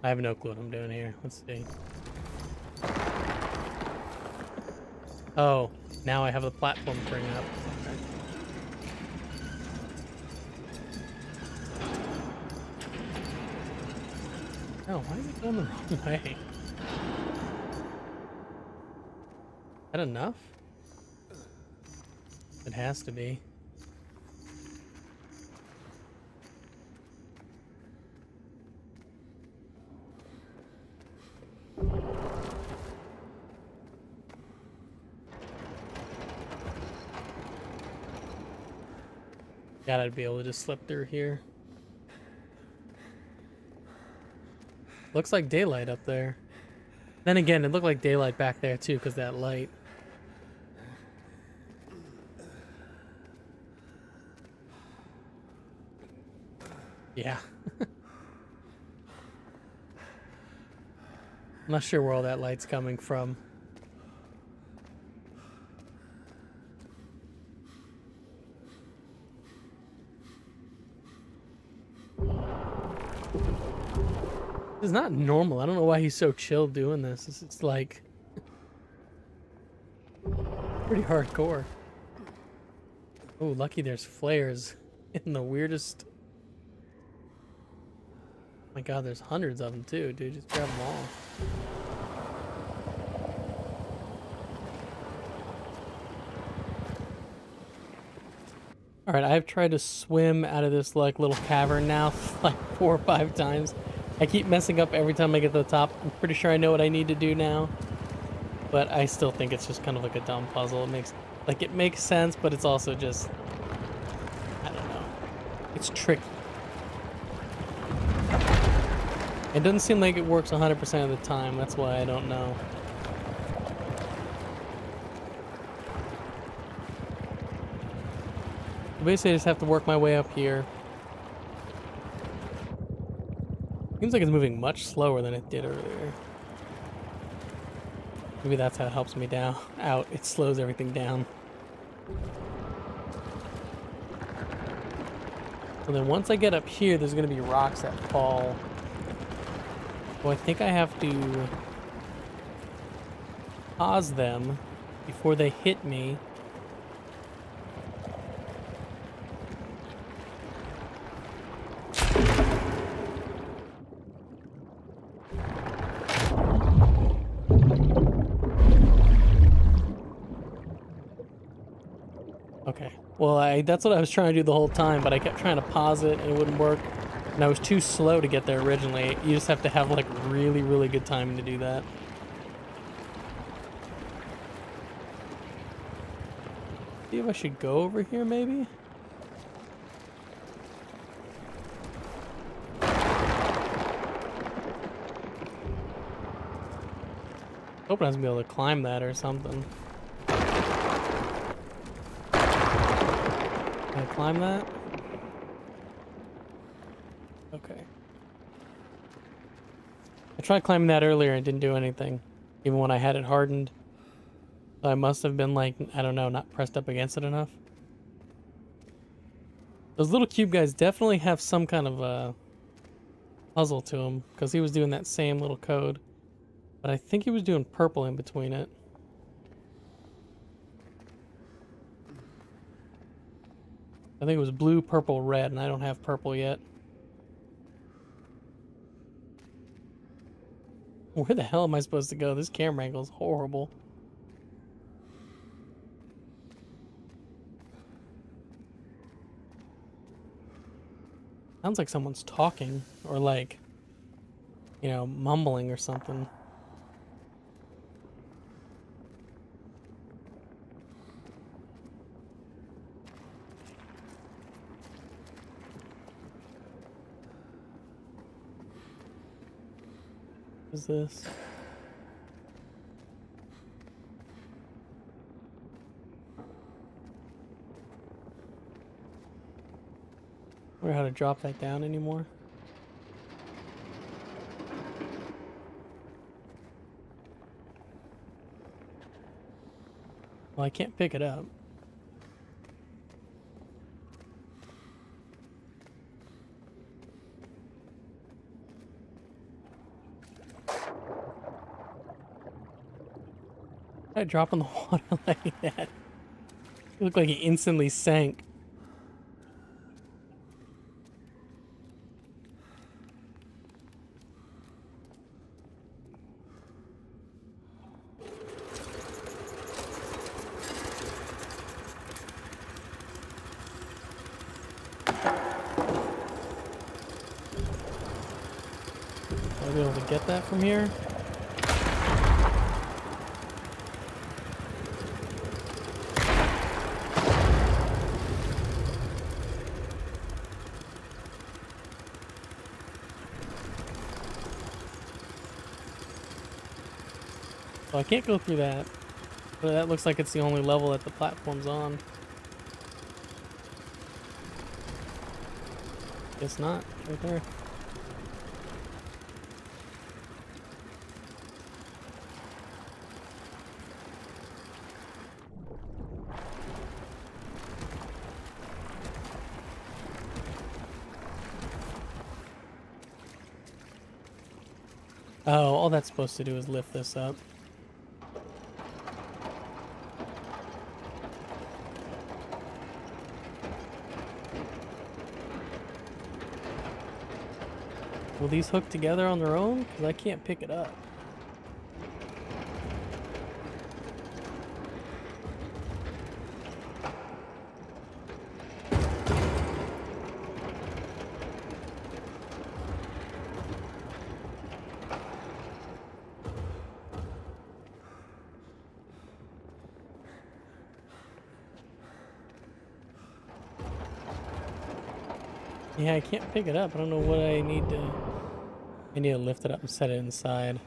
I have no clue what I'm doing here. Let's see. Oh, now I have the platform to bring up. Okay. Oh, why is it going the wrong way? Is that enough? It has to be. God, I'd be able to just slip through here. Looks like daylight up there. Then again, it looked like daylight back there too, because that light. Yeah. I'm not sure where all that light's coming from. It's not normal. I don't know why he's so chill doing this. It's like pretty hardcore. Oh, lucky there's flares in the weirdest. Oh my God, there's hundreds of them too, dude. Just grab them all. All right, I've tried to swim out of this like little cavern now like 4 or 5 times. I keep messing up every time I get to the top. I'm pretty sure I know what I need to do now, but I still think it's just kind of like a dumb puzzle. It makes, like, it makes sense, but it's also just, I don't know. It's tricky. It doesn't seem like it works 100% of the time. That's why I don't know. Basically, I just have to work my way up here. Seems like it's moving much slower than it did earlier. Maybe that's how it helps me down out. It slows everything down. So then once I get up here, there's going to be rocks that fall. So I think I have to pause them before they hit me. Well, that's what I was trying to do the whole time, but I kept trying to pause it and it wouldn't work. And I was too slow to get there originally. You just have to have like really, really good timing to do that. See if I should go over here maybe? Hoping I was gonna be able to climb that or something. Climb that? Okay. I tried climbing that earlier and didn't do anything, even when I had it hardened. So I must have been like, I don't know, not pressed up against it enough. Those little cube guys definitely have some kind of a puzzle to them, because he was doing that same little code. But I think he was doing purple in between it. I think it was blue, purple, red, and I don't have purple yet. Where the hell am I supposed to go? This camera angle is horrible. Sounds like someone's talking, or like, you know, mumbling or something. What is this? I wonder how to drop that down anymore. Well, I can't pick it up. I drop in the water like that. He looked like he instantly sank. I'll be able to get that from here. I can't go through that, but that looks like it's the only level that the platform's on. Guess not, right there. Oh, all that's supposed to do is lift this up. Will these hook together on their own? Because I can't pick it up. Yeah, I can't pick it up. I don't know what I need to... I need to lift it up and set it inside.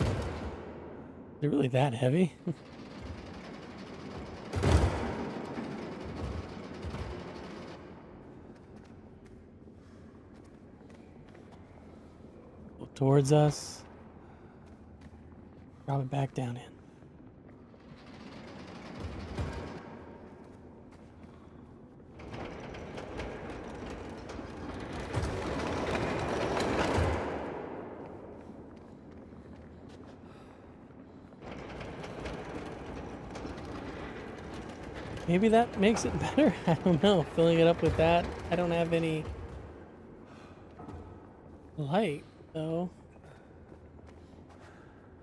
Is it really that heavy? Towards us. Drop it back down in. Maybe that makes it better? I don't know. Filling it up with that. I don't have any light, though.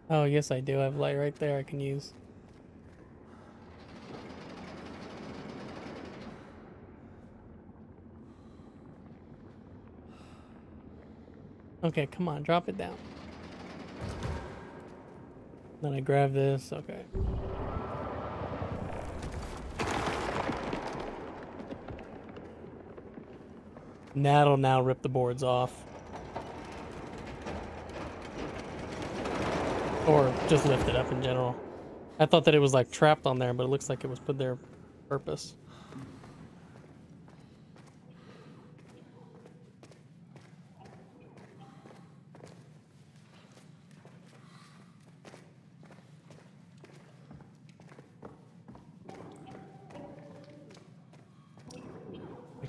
Oh, yes, I do have light right there I can use. Okay, come on, drop it down. Then I grab this, okay. And that'll now rip the boards off. Or just lift it up in general. I thought that it was like trapped on there, but it looks like it was put there on purpose.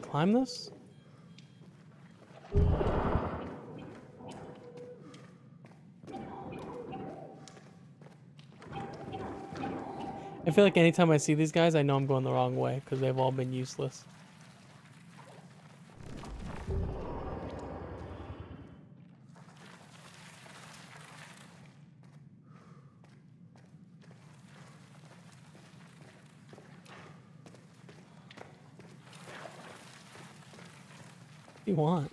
Climb this? I feel like anytime I see these guys, I know I'm going the wrong way because they've all been useless. Want.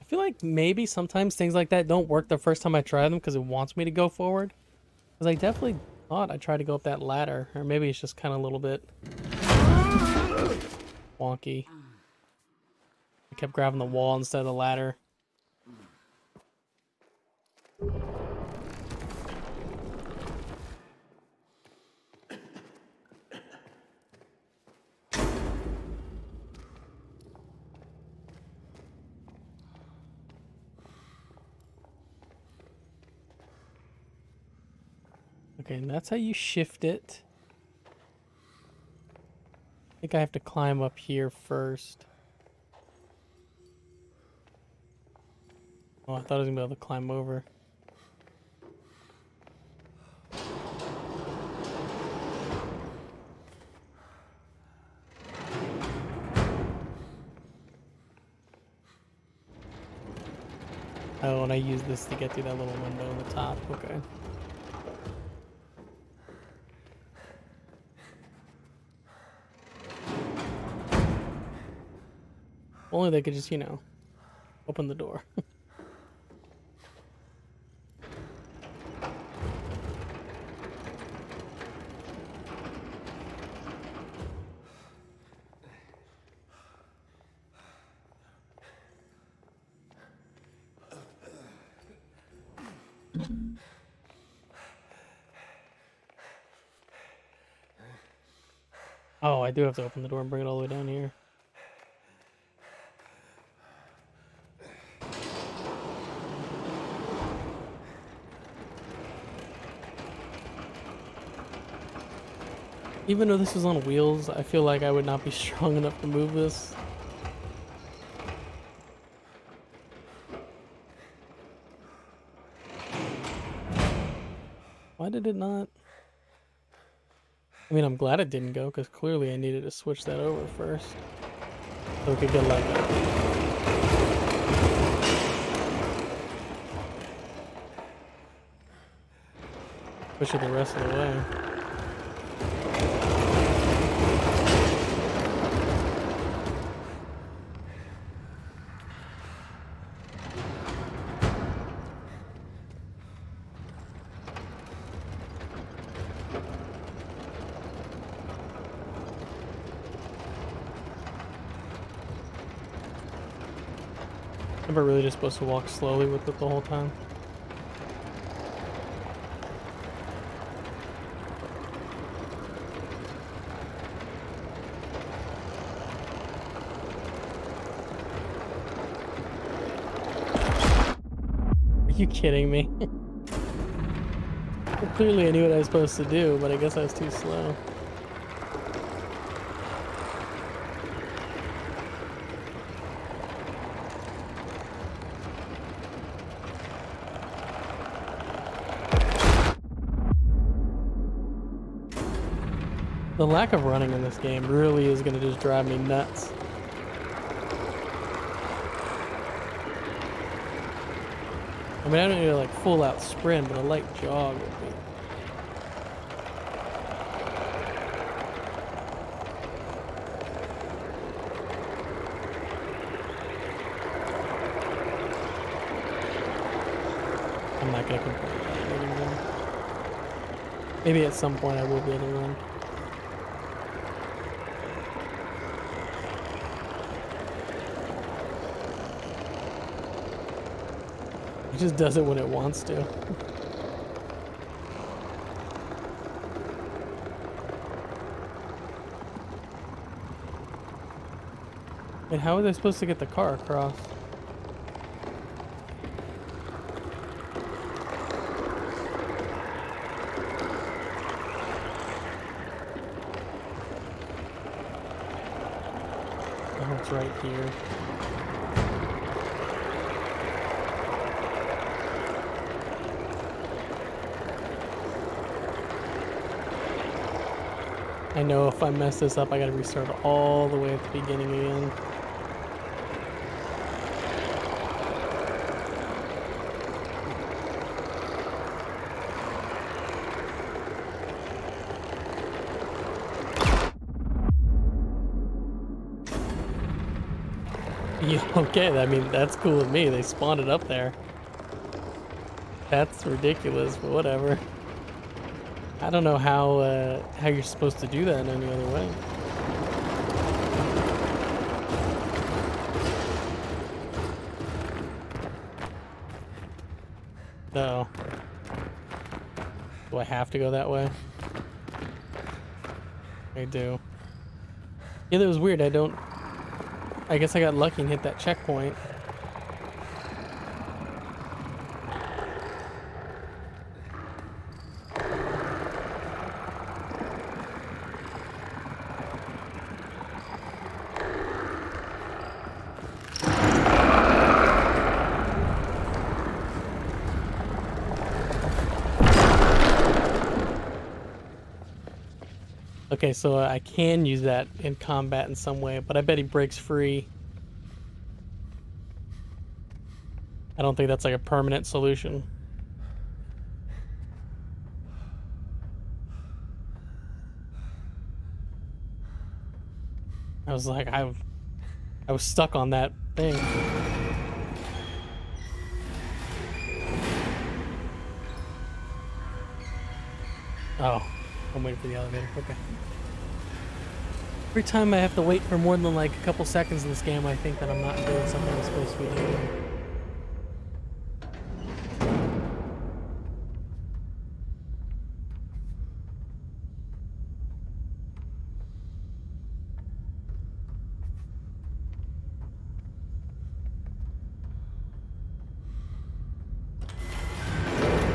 I feel like maybe sometimes things like that don't work the first time I try them because it wants me to go forward. Because I definitely thought I tried to go up that ladder, or maybe it's just kind of a little bit wonky. I kept grabbing the wall instead of the ladder. Okay, and that's how you shift it. I think I have to climb up here first. Oh, I thought I was gonna be able to climb over. Oh, and I use this to get through that little window on the top. Okay. Only they could just, you know, open the door. Oh, I do have to open the door and bring it all the way down here. Even though this is on wheels, I feel like I would not be strong enough to move this. Why did it not? I mean, I'm glad it didn't go, because clearly I needed to switch that over first. So we could get like that. Push it the rest of the way. We're really just supposed to walk slowly with it the whole time. Are you kidding me? Well, clearly I knew what I was supposed to do, but I guess I was too slow. The lack of running in this game really is going to just drive me nuts. I mean, I don't need a like full out sprint, but a light jog would be. I'm not gonna complain about it anymore. Maybe at some point I will be able to run. It just does it when it wants to. And how are they supposed to get the car across? Oh, it's right here. I know if I mess this up, I gotta restart all the way at the beginning again. Yeah, okay, I mean, that's cool with me. They spawned it up there. That's ridiculous, but whatever. I don't know how you're supposed to do that in any other way. Uh-oh. Do I have to go that way? I do. Yeah, that was weird. I guess I got lucky and hit that checkpoint. Okay, so I can use that in combat in some way, but I bet he breaks free. I don't think that's like a permanent solution. I was like, I was stuck on that thing. Oh. I'm waiting for the elevator, okay. Every time I have to wait for more than like a couple seconds in this game, I think that I'm not doing something I'm supposed to be doing.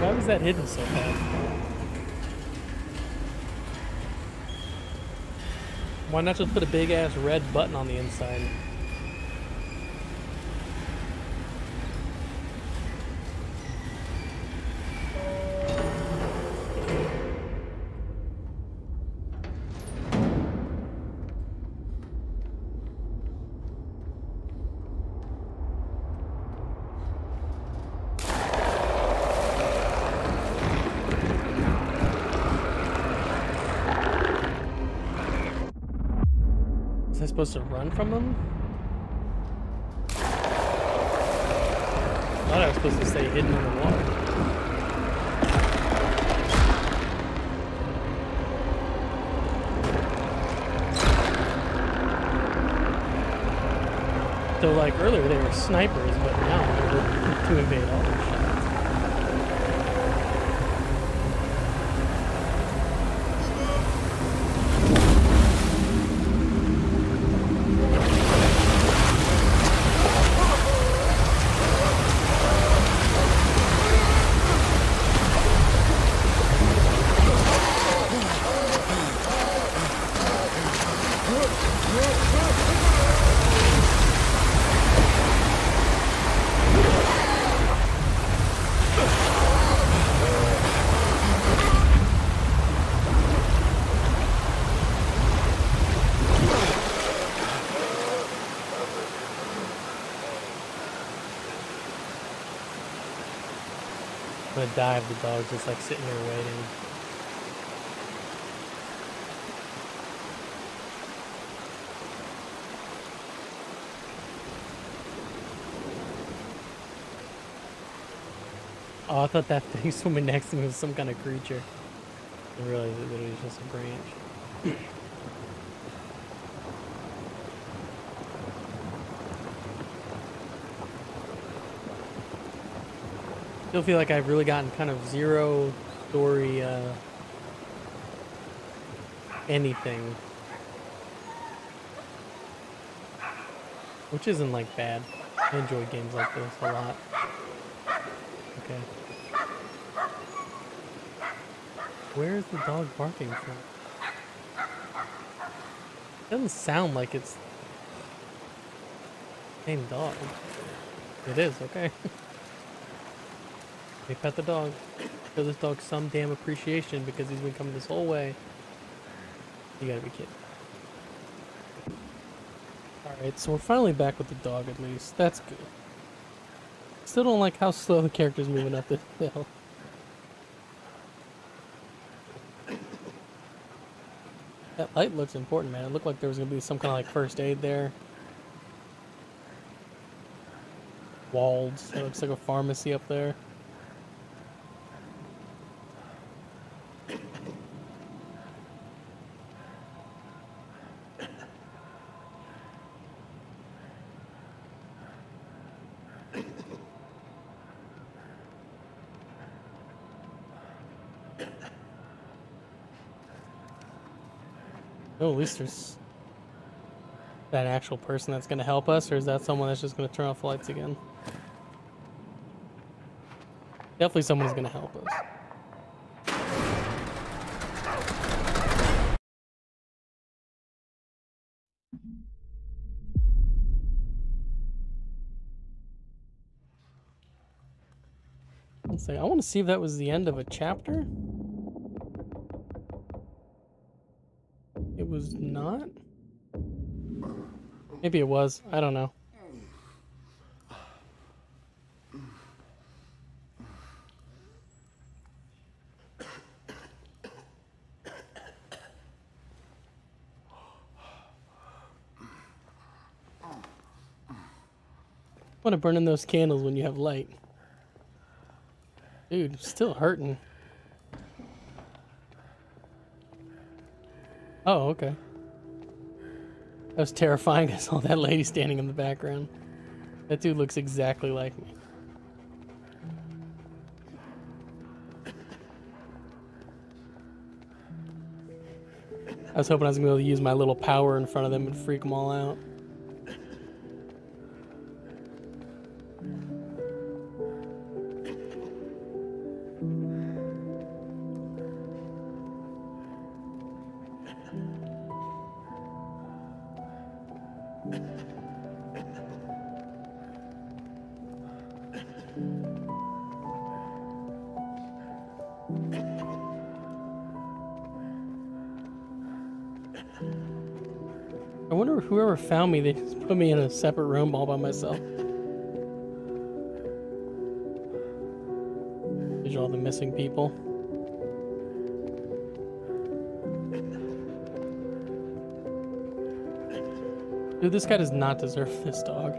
Why was that hidden so fast? Why not just put a big ass red button on the inside? Supposed to run from them? I thought I was supposed to stay hidden in the water. So like earlier they were snipers, but now they're to invade all their shots. gonna die if the dog's just like sitting there waiting. Oh, I thought that thing swimming next to me was some kind of creature. I realized it literally was just a branch. Still feel like I've really gotten kind of zero story anything, which isn't like bad. I enjoy games like this a lot. Okay, where is the dog barking from? It doesn't sound like it's the same dog. It is. Okay. They pet the dog. Show this dog some damn appreciation because he's been coming this whole way. You gotta be kidding. Alright, so we're finally back with the dog at least. That's good. Still don't like how slow the character's moving up this hill. That light looks important, man. It looked like there was gonna be some kind of like first aid there. Walls. That looks like a pharmacy up there. At least there's that actual person that's going to help us, or is that someone that's just going to turn off the lights again? Definitely someone's going to help us. Let's see. I want to see if that was the end of a chapter. Was not? Maybe it was. I don't know. Want to burn in those candles when you have light. Dude, I'm still hurting. Oh, okay. That was terrifying. I saw that lady standing in the background. That dude looks exactly like me. I was hoping I was going to be able to use my little power in front of them and freak them all out. Found me, they just put me in a separate room all by myself. There's all the missing people. Dude, this guy does not deserve this dog.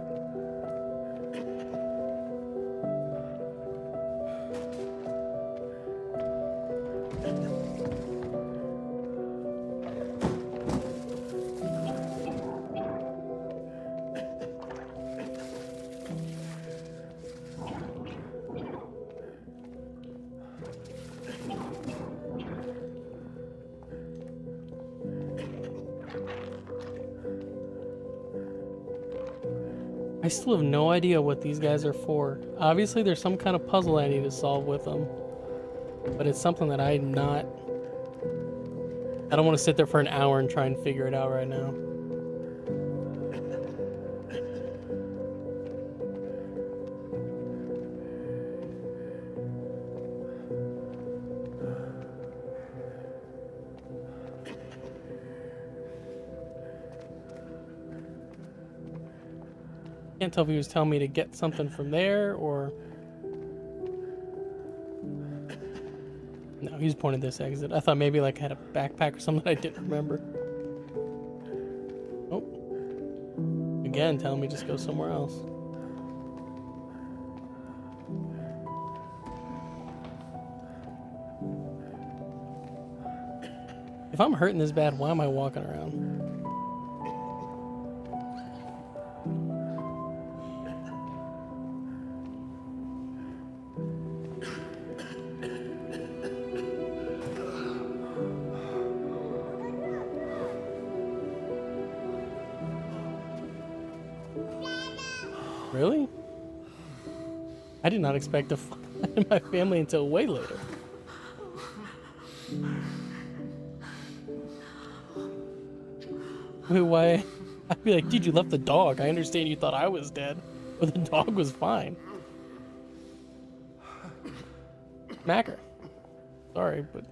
I have no idea what these guys are for. Obviously there's some kind of puzzle I need to solve with them, but it's something that I don't want to sit there for an hour and try and figure it out right now. Can't tell if he was telling me to get something from there or who's pointed this exit? I thought maybe like I had a backpack or something I didn't remember. Oh. Again, telling me just go somewhere else. If I'm hurting this bad, why am I walking around? Really? I did not expect to find my family until way later. Wait, why? I'd be like, dude, you left the dog. I understand you thought I was dead, but the dog was fine. Macker. Sorry, but...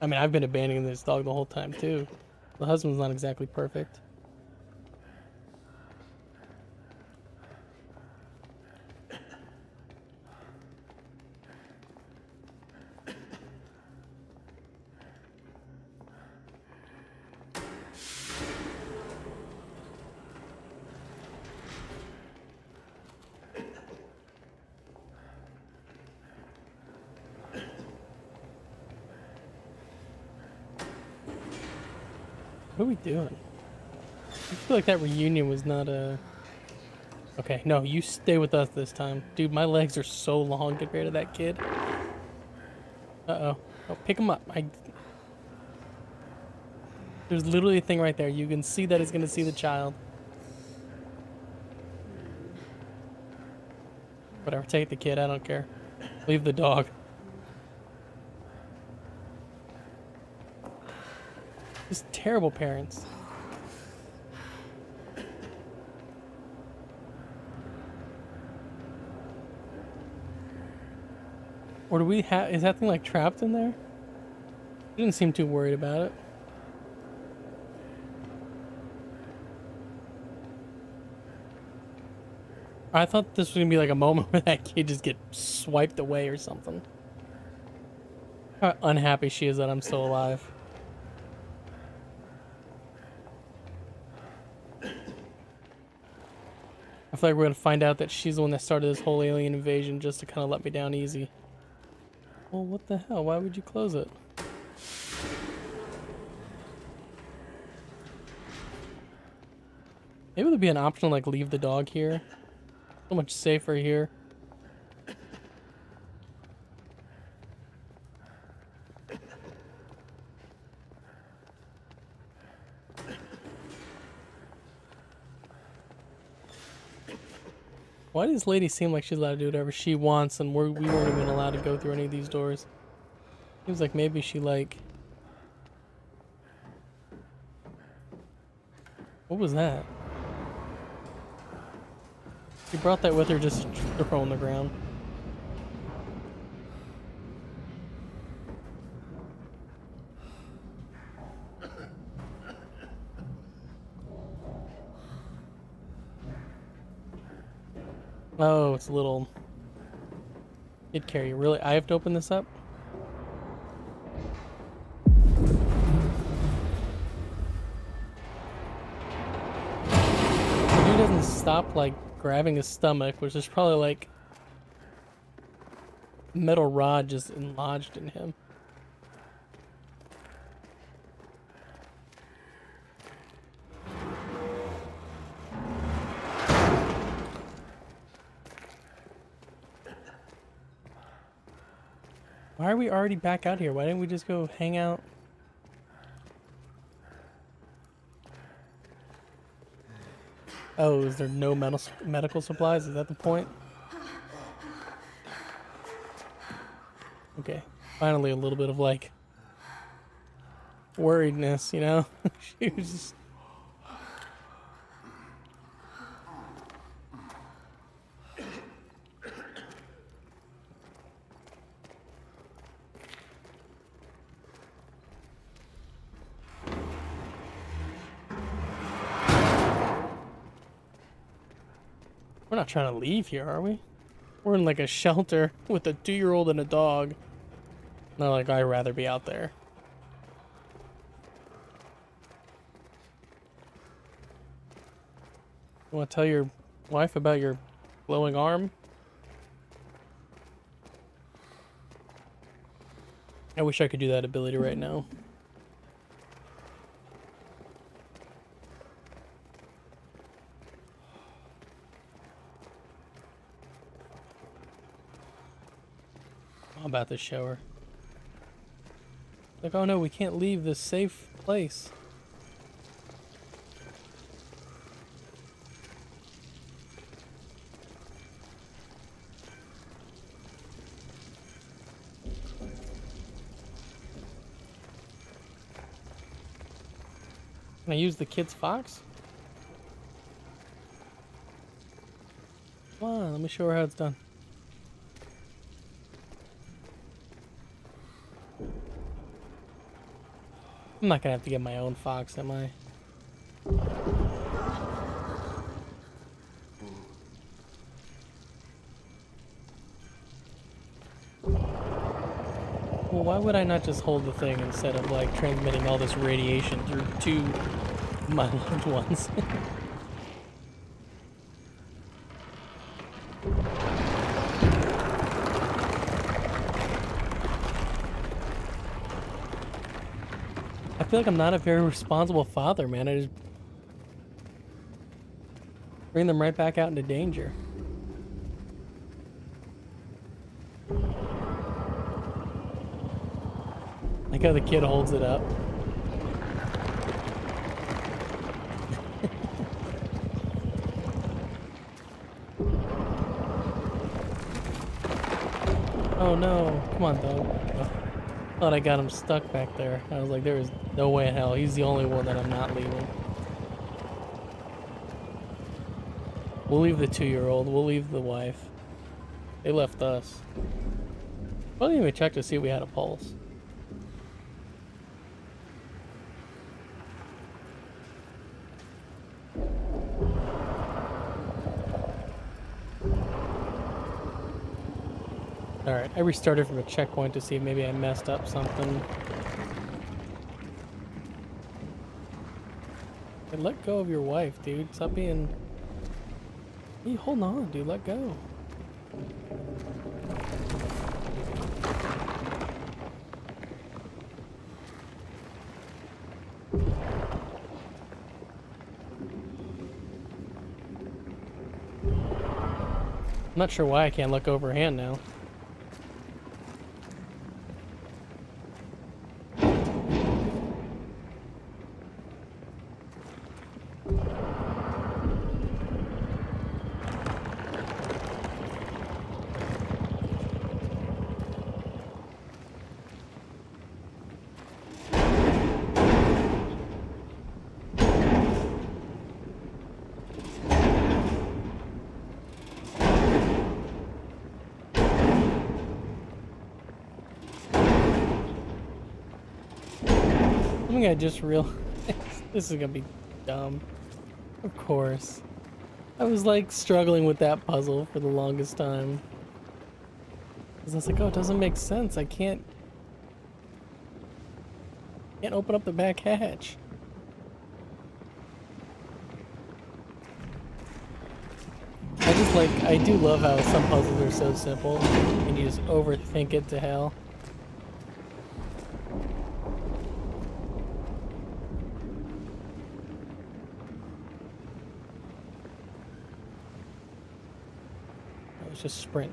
I mean, I've been abandoning this dog the whole time, too. The husband's not exactly perfect. What are we doing? I feel like that reunion was not a... Okay, no, you stay with us this time. Dude, my legs are so long compared to that kid. Uh-oh. Oh, pick him up. There's literally a thing right there. You can see that it's going to see the child. Whatever, take the kid. I don't care. Leave the dog. Just terrible parents. Or do we have... Is that thing, like, trapped in there? I didn't seem too worried about it. I thought this was going to be, like, a moment where that kid just gets swiped away or something. How unhappy she is that I'm still alive. I feel like we're going to find out that she's the one that started this whole alien invasion just to kind of let me down easy. Well, what the hell? Why would you close it? Maybe there'd be an option to, like, leave the dog here. So much safer here. Why does this lady seem like she's allowed to do whatever she wants and we weren't even allowed to go through any of these doors? Seems like maybe she like... What was that? She brought that with her just to roll on the ground. Oh, it's a little... Kid carrier. Really? I have to open this up? Dude doesn't stop, like, grabbing his stomach, which is probably, like... A metal rod just lodged in him. Why are we already back out here? Why didn't we just go hang out? Oh, is there no medical supplies? Is that the point? Okay, finally a little bit of like worriedness, you know? She was just... We're not trying to leave here, are we? We're in like a shelter with a 2-year-old and a dog. Not like I'd rather be out there. You want to tell your wife about your glowing arm? I wish I could do that ability right now. I'm about to show her. Like, oh no, we can't leave this safe place. Can I use the kid's fox? Come on, let me show her how it's done. I'm not gonna have to get my own fox, am I? Well, why would I not just hold the thing instead of like transmitting all this radiation through two of my loved ones? I feel like I'm not a very responsible father, man. I just bring them right back out into danger. Like how the kid holds it up. Oh no, come on dog. I thought I got him stuck back there. I was like, there is no way in hell. He's the only one that I'm not leaving. We'll leave the 2-year-old. We'll leave the wife. They left us. I didn't even check to see if we had a pulse. Alright, I restarted from a checkpoint to see if maybe I messed up something. Hey, let go of your wife, dude. Stop being... Hey, hold on, dude. Let go. I'm not sure why I can't look over her hand now. I just realized this is gonna be dumb. Of course. I was like struggling with that puzzle for the longest time. Cause I was like, oh, it doesn't make sense. I can't open up the back hatch. I just like, I do love how some puzzles are so simple and you just overthink it to hell. Just sprint.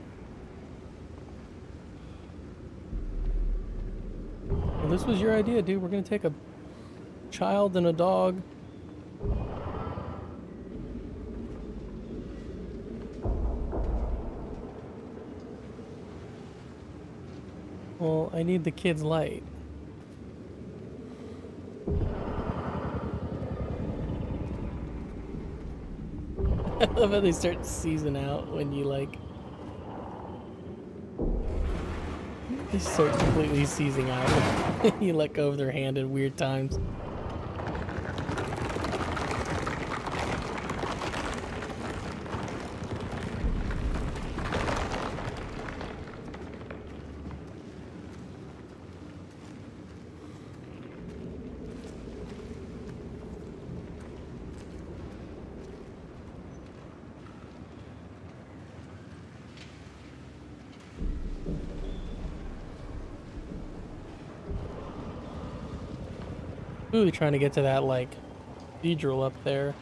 Well, this was your idea, dude. We're gonna take a child and a dog. Well, I need the kid's light. I love how they start seizing out when you like. They start completely seizing out. You let go of their hand at weird times. Ooh, trying to get to that, like, cathedral up there.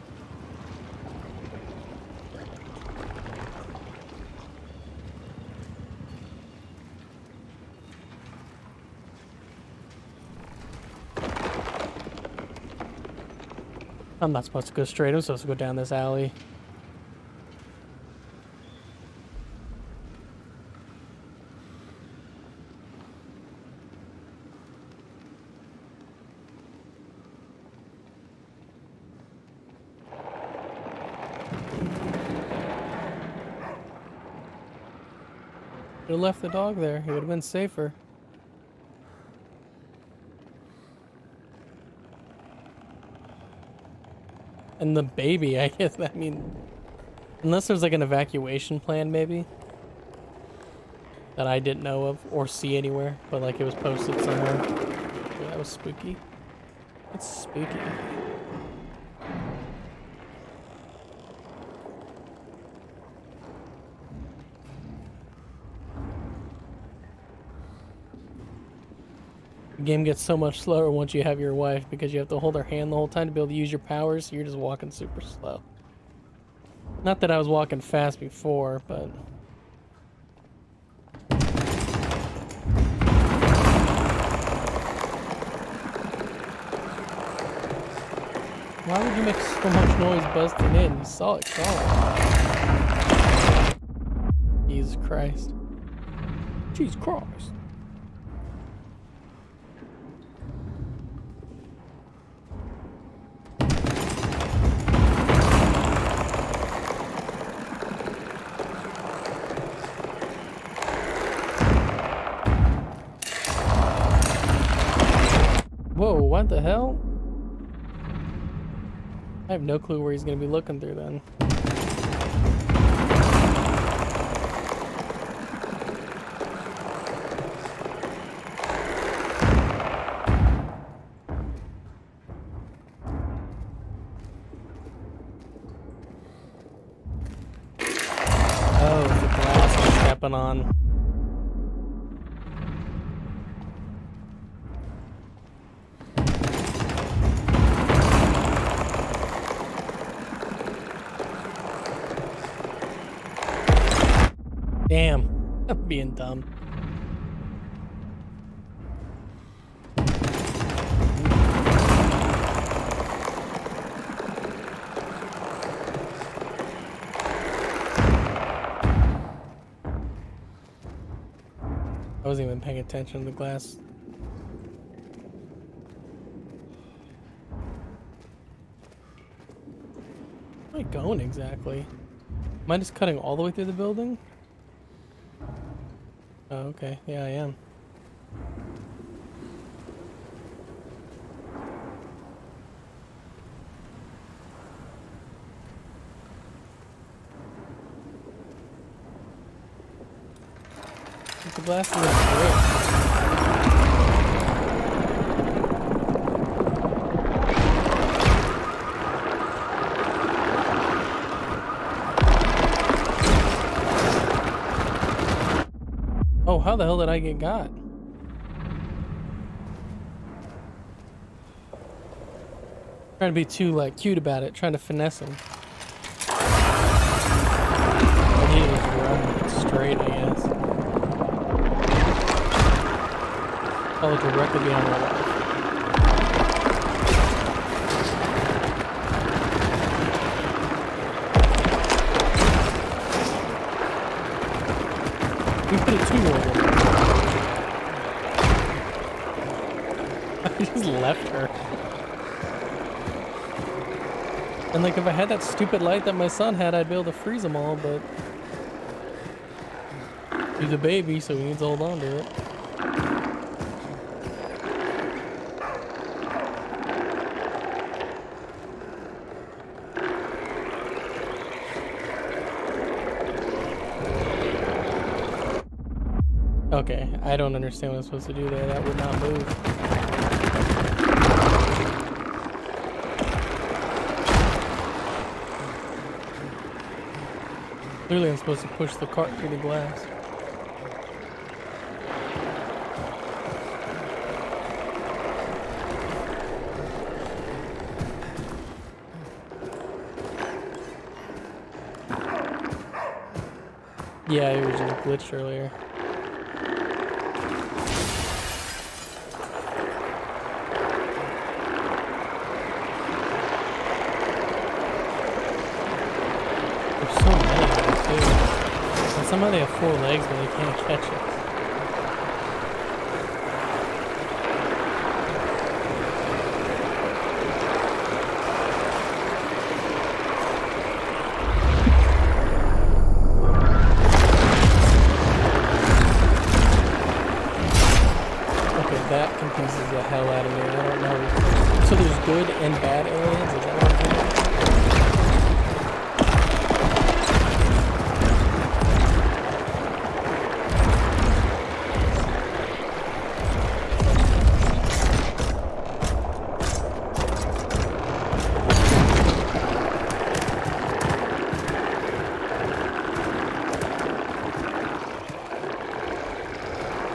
I'm not supposed to go straight, I'm supposed to go down this alley. Should've left the dog there, it would've been safer. And the baby, I guess, I mean, unless there's like an evacuation plan maybe that I didn't know of or see anywhere, but like it was posted somewhere. Yeah, that was spooky. It's spooky. The game gets so much slower once you have your wife because you have to hold her hand the whole time to be able to use your powers, so you're just walking super slow. Not that I was walking fast before, but... Why would you make so much noise busting in? You saw it coming. Jesus Christ. Jesus Christ. What the hell? I have no clue where he's gonna be looking through then. Oh, the glass is stepping on. Damn, I'm being dumb. I wasn't even paying attention to the glass. Where am I going exactly? Am I just cutting all the way through the building? Oh, okay. Yeah, I am. The glass is how the hell did I get got? Trying to be too like cute about it, trying to finesse him. I need to run straight, I guess. Follow directly beyond my life. We put a two-year-old. I just left her. And like if I had that stupid light that my son had, I'd be able to freeze them all, but he's a baby, so he needs to hold on to it. Okay, I don't understand what I'm supposed to do there. That would not move. Clearly I'm supposed to push the cart through the glass. Yeah, it was just glitched earlier. There's so many of them too. And somehow they have four legs and they can't catch it.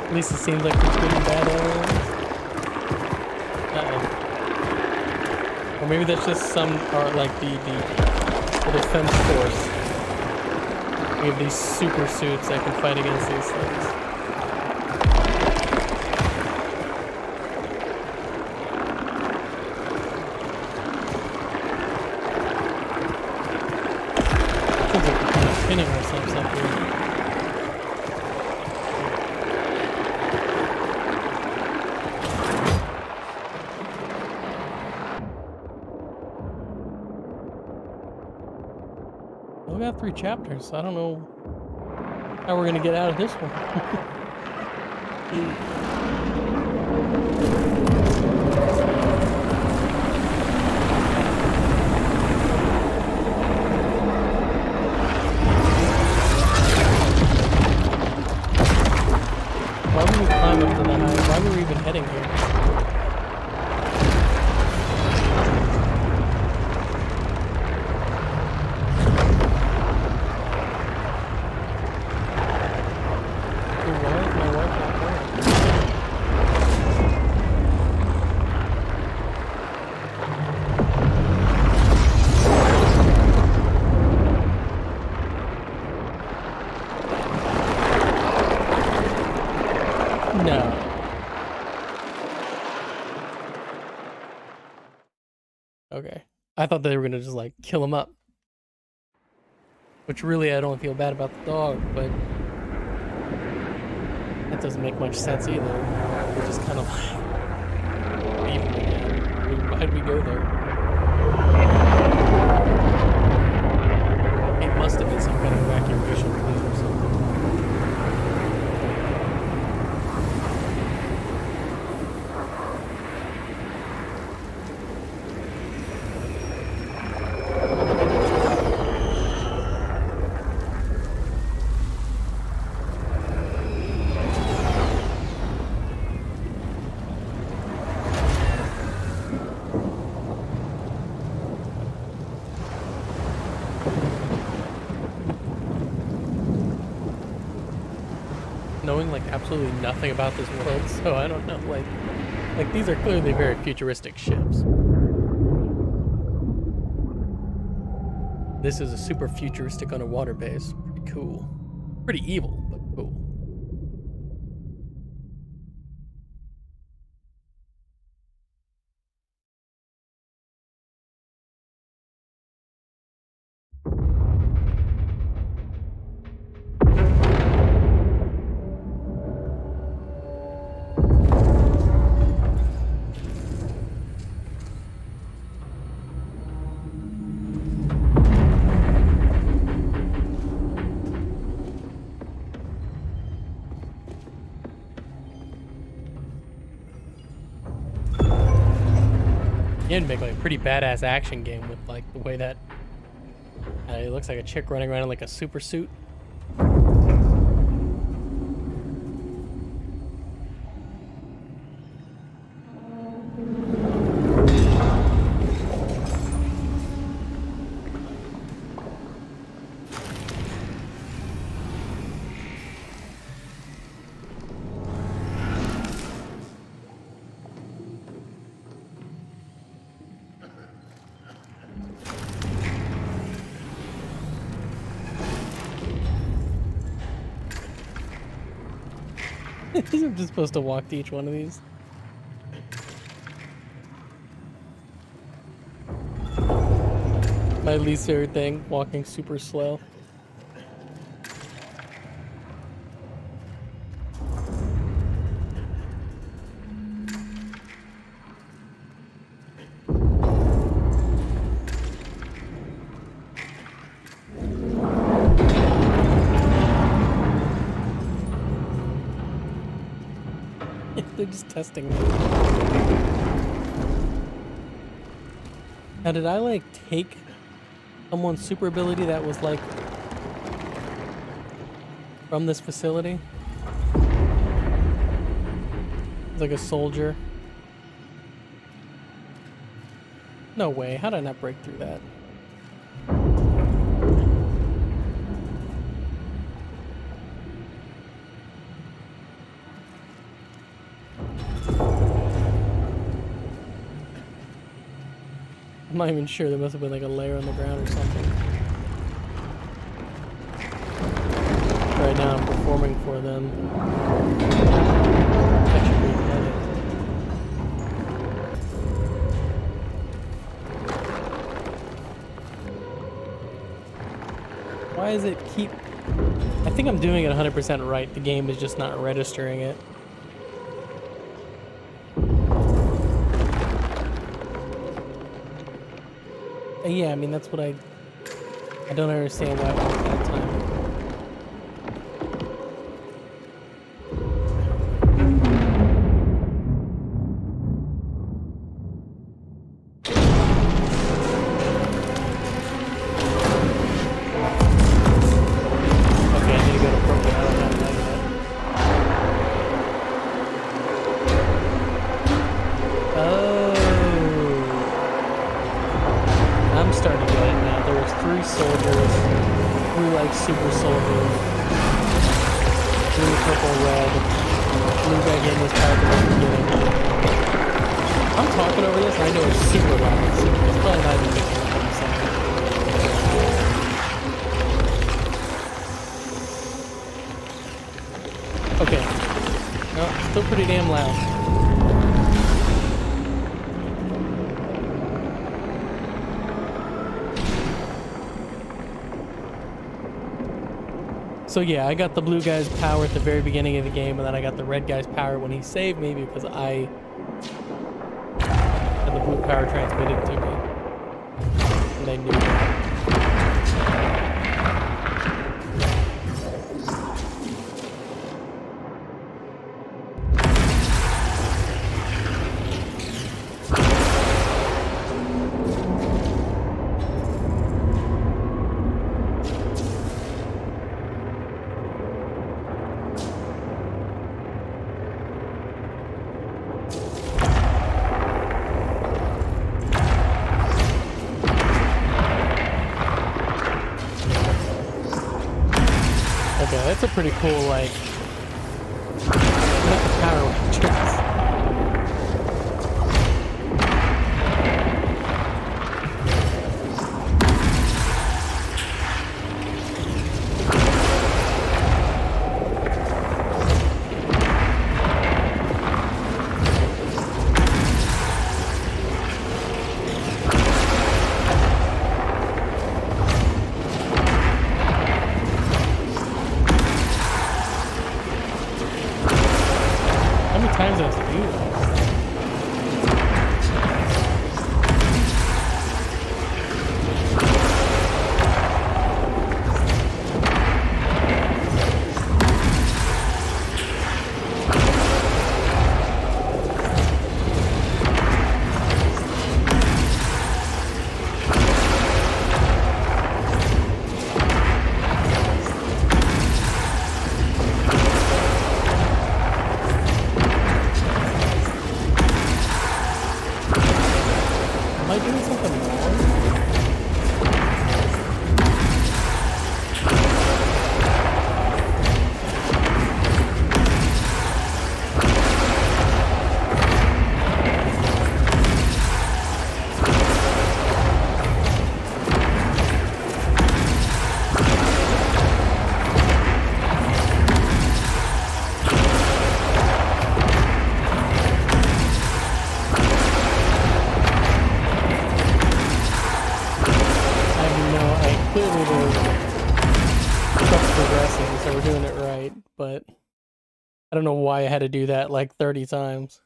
At least it seems like it's good and bad aliens. Uh-oh. Or maybe that's just some, or like the defense force. We have these super suits that can fight against these things. Three chapters, so I don't know how we're gonna get out of this one. Why would we climb up to the high? Why were we even heading here? I thought they were gonna just like kill him up, which really I don't feel bad about the dog, but that doesn't make much sense either. We're just kind of like leaving again. Why'd we go there? It must have been some kind of evacuation plan or something. Like absolutely nothing about this world, so I don't know, like these are clearly very futuristic ships. This is a super futuristic underwater base. Pretty cool. Pretty evil, but cool. Make like a pretty badass action game with like the way that it looks like a chick running around in like a super suit. I'm just supposed to walk to each one of these. My least favorite thing, walking super slow. They're just testing me. Now, did I like take someone's super ability that was like from this facility? It's like a soldier. No way. How did I not break through that? I'm not even sure. There must have been like a layer on the ground or something. Right now I'm performing for them. I should be dead. Why does it keep... I think I'm doing it 100% right. The game is just not registering it. Yeah, I mean, that's what I don't understand why I lost that time. Okay, I need to go to Brooklyn. I don't have that. Oh. I'm starting to get it now. There was three soldiers, three like super soldiers, blue, purple, red, blue back in this part at the beginning. I'm talking over this and I know it's super loud. It's probably not even making any sense. Okay. Oh, still pretty damn loud. So yeah, I got the blue guy's power at the very beginning of the game, and then I got the red guy's power when he saved me because I had the blue power transmitted to me. And I knew that's a pretty cool, like, not the power witches. I don't know why I had to do that like 30 times.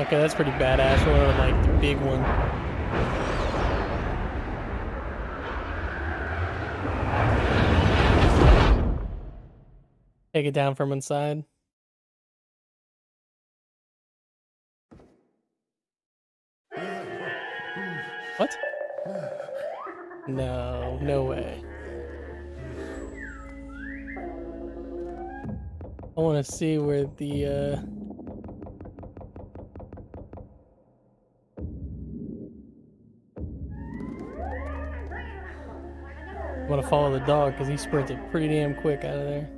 Okay, that's pretty badass. One of like the big one. Take it down from inside. What? No, no way. I want to see where the I'm gonna follow the dog because he sprinted pretty damn quick out of there.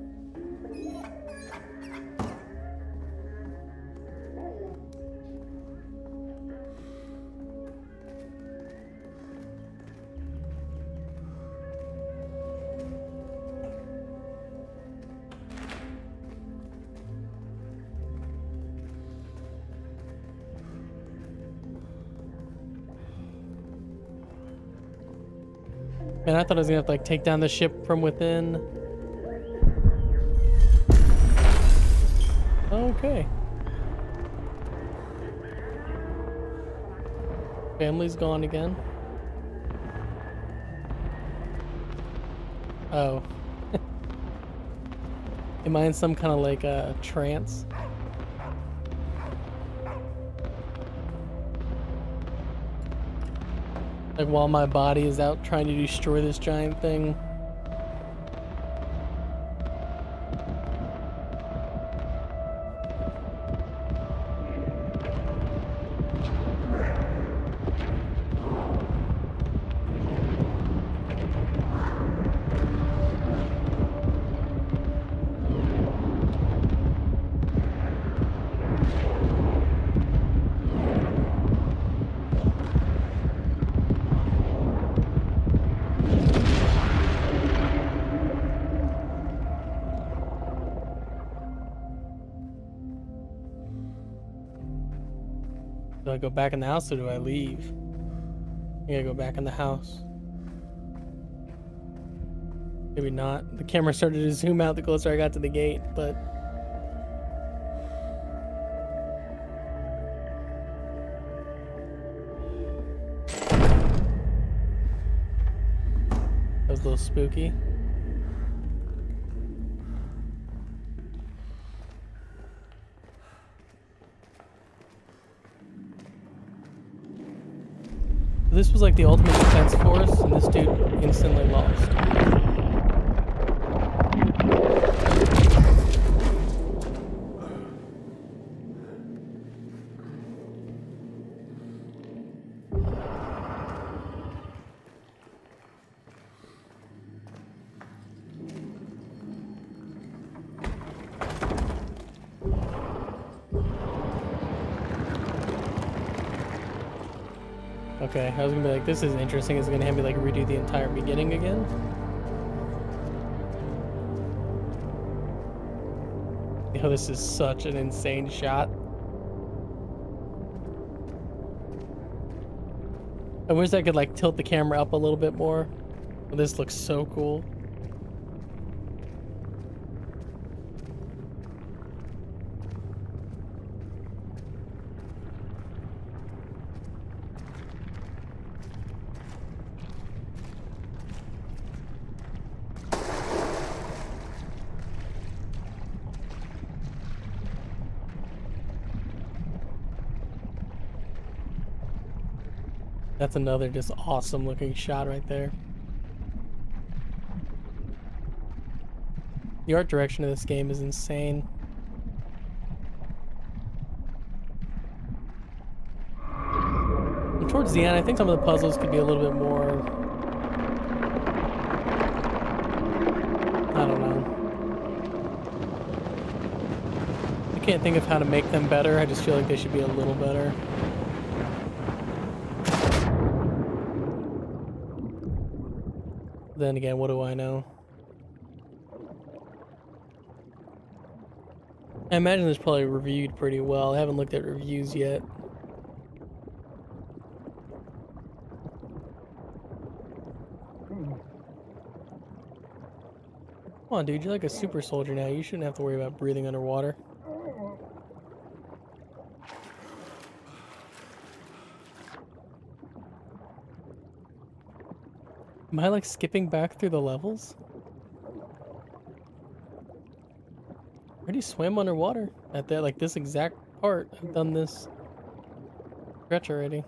Man, I thought I was gonna have to like take down the ship from within. Okay. Family's gone again. Oh. Am I in some kind of like a trance? Like while my body is out trying to destroy this giant thing. Do I go back in the house or do I leave? I think I go back in the house. Maybe not. The camera started to zoom out the closer I got to the gate, but... that was a little spooky. This was like the ultimate defense force, and this dude instantly lost. Okay, I was gonna be like, this is interesting. It's gonna have me like redo the entire beginning again. Yo, this is such an insane shot. I wish I could like tilt the camera up a little bit more. This looks so cool. That's another just awesome looking shot right there. The art direction of this game is insane. And towards the end, I think some of the puzzles could be a little bit more... I don't know. I can't think of how to make them better. I just feel like they should be a little better. Then again, what do I know? I imagine this probably reviewed pretty well. I haven't looked at reviews yet. Come on, dude, you're like a super soldier now. You shouldn't have to worry about breathing underwater. Am I like skipping back through the levels? I already swam underwater at that, like this exact part. I've done this stretch already.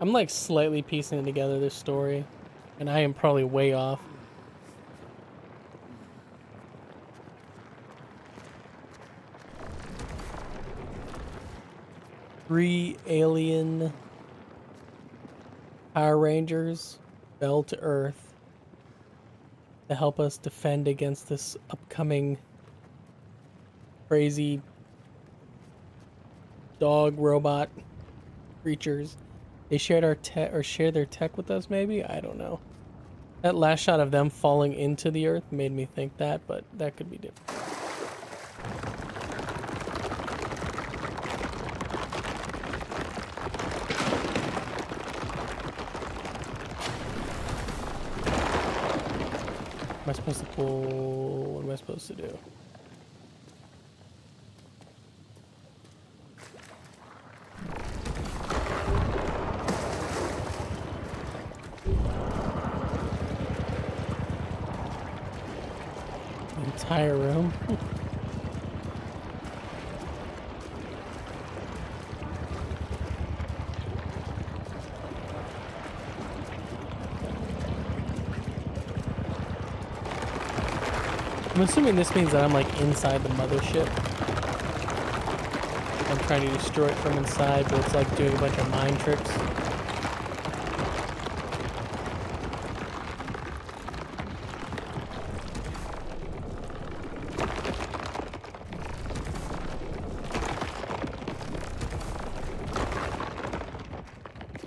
I'm like slightly piecing together this story, and I am probably way off. Three alien Power Rangers fell to Earth to help us defend against this upcoming crazy dog robot creatures. They shared our tech, or shared their tech with us, maybe? I don't know. That last shot of them falling into the earth made me think that, but that could be different. Am I supposed to pull? What am I supposed to do? Entire room. I'm assuming this means that I'm like inside the mothership. I'm trying to destroy it from inside, but it's like doing a bunch of mind tricks.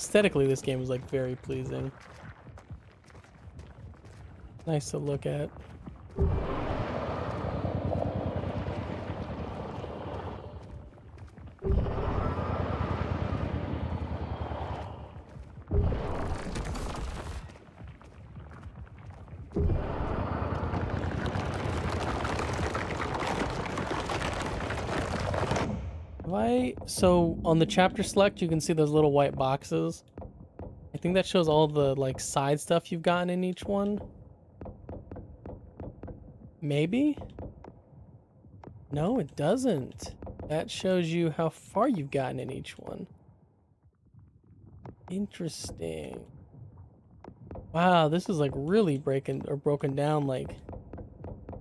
Aesthetically, this game was like very pleasing. Nice to look at. So on the chapter select, you can see those little white boxes. I think that shows all the like side stuff you've gotten in each one. Maybe? No, it doesn't. That shows you how far you've gotten in each one. Interesting. Wow, this is like really broken down like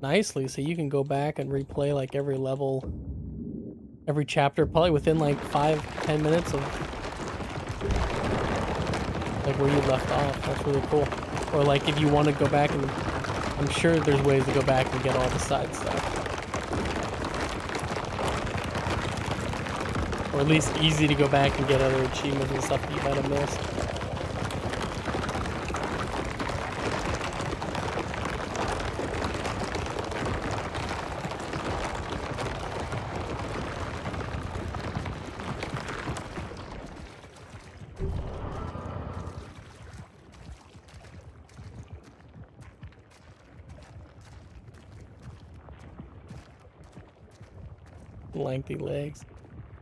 nicely, so you can go back and replay like every level. Every chapter, probably within like 5-10 minutes of like where you left off. That's really cool. Or like if you want to go back, and I'm sure there's ways to go back and get all the side stuff. Or at least easy to go back and get other achievements and stuff that you might have missed. Lengthy legs.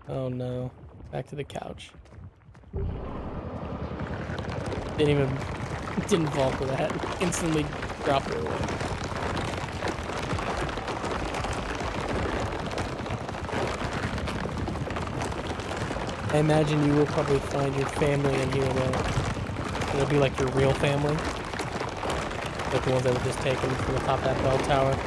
Oh no. Back to the couch. Didn't fall for that. Instantly dropped it away. I imagine you will probably find your family in here though. It'll be like your real family. Like the ones that were just taken from the top of that bell tower.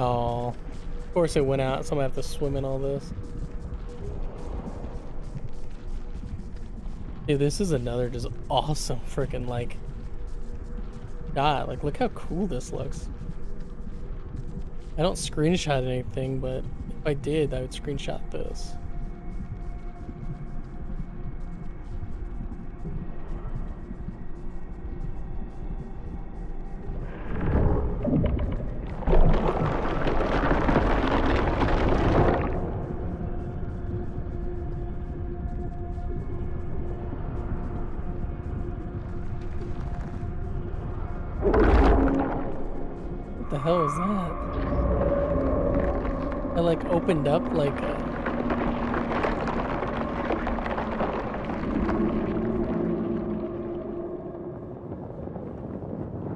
Oh, of course it went out, so I'm gonna have to swim in all this. Dude, this is another just awesome freaking like, God, like look how cool this looks. I don't screenshot anything, but if I did, I would screenshot this. Opened up like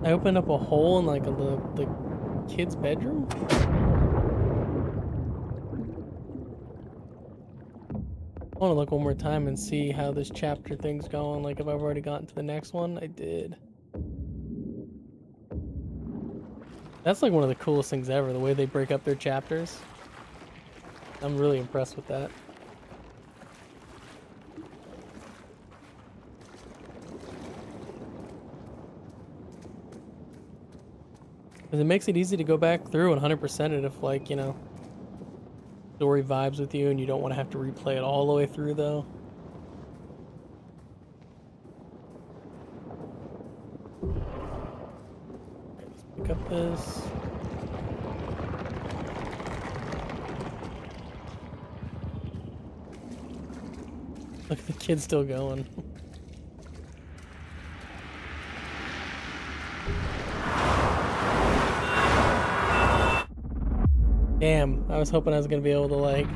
I opened up a hole in like the kid's bedroom. I want to look one more time and see how this chapter thing's going, like if I've already gotten to the next one. I did. That's like one of the coolest things ever, the way they break up their chapters. I'm really impressed with that. Because it makes it easy to go back through and 100% it if, like, you know, story vibes with you and you don't want to have to replay it all the way through, though. Alright, let's pick up this. Look, the kid's still going. Damn, I was hoping I was gonna be able to like...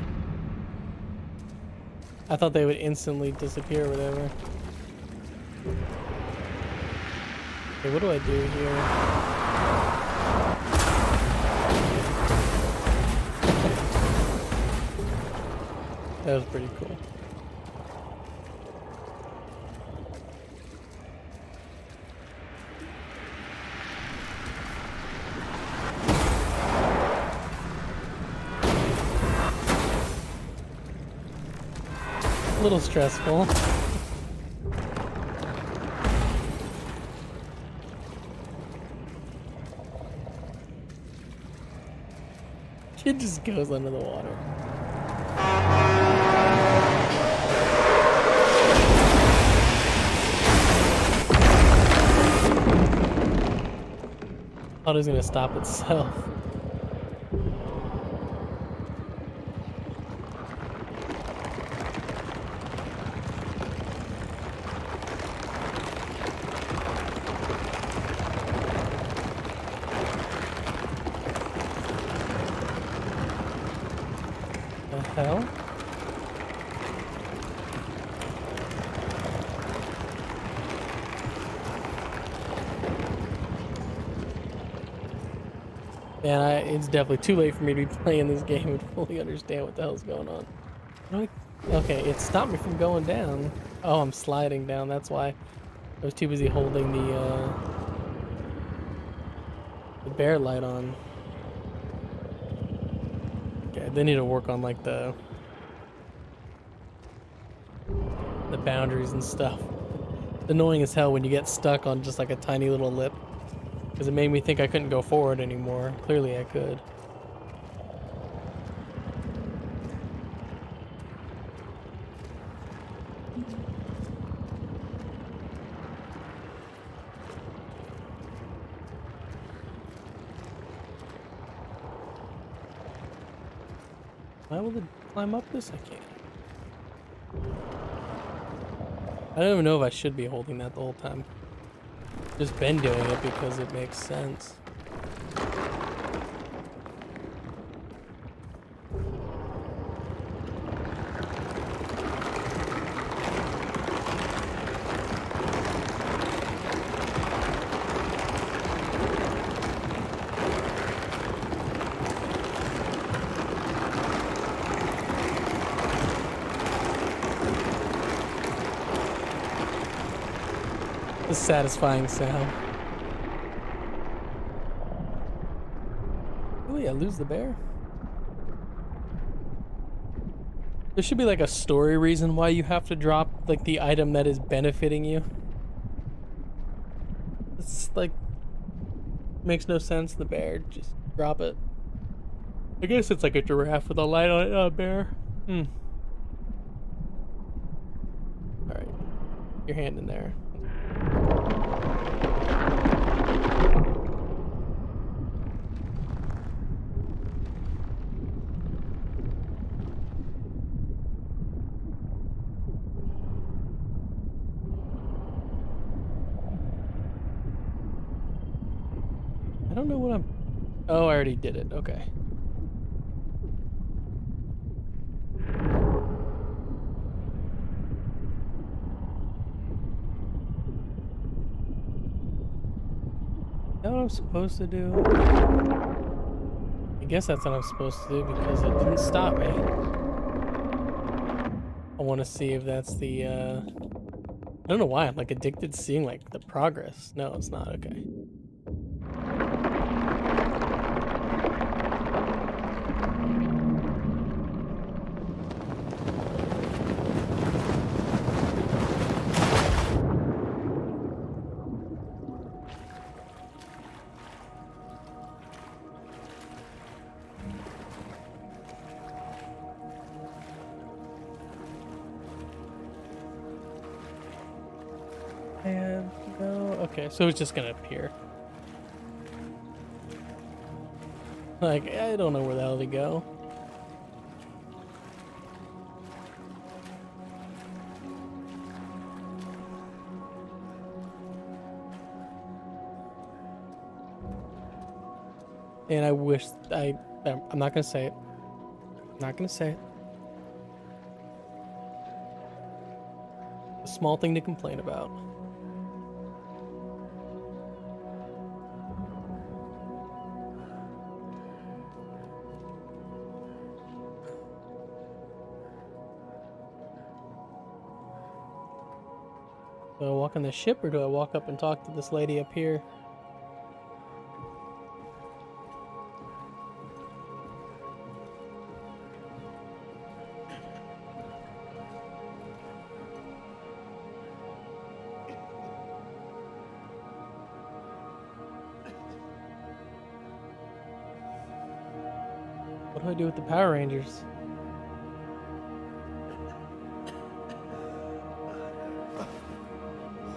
I thought they would instantly disappear or whatever. Okay, what do I do here? That was pretty cool. A little stressful. Kid just goes under the water. Thought it was gonna stop itself. It's definitely too late for me to be playing this game and fully understand what the hell's going on. Okay, it stopped me from going down. Oh, I'm sliding down. That's why I was too busy holding the bear light on. Okay, they need to work on like the boundaries and stuff. It's annoying as hell when you get stuck on just like a tiny little lip. Because it made me think I couldn't go forward anymore. Clearly I could. Why will it climb up this? I can't. I don't even know if I should be holding that the whole time. Just been doing it because it makes sense. satisfying sound. Oh yeah, lose the bear. There should be like a story reason why you have to drop like the item that is benefiting you. It's like makes no sense. The bear, just drop it. I guess it's like a giraffe with a light on it, not a bear. Hmm. Alright. Your hand in there. I don't know what I'm... Oh, I already did it. Okay. What I'm supposed to do? I guess that's what I'm supposed to do because it didn't stop me. I want to see if that's the I don't know why I'm like addicted to seeing like the progress. No, it's not. Okay. So it's just gonna appear. Like, I don't know where the hell to go. And I wish I'm not gonna say it. I'm not gonna say it. A small thing to complain about. On the ship, or do I walk up and talk to this lady up here? What do I do with the Power Rangers?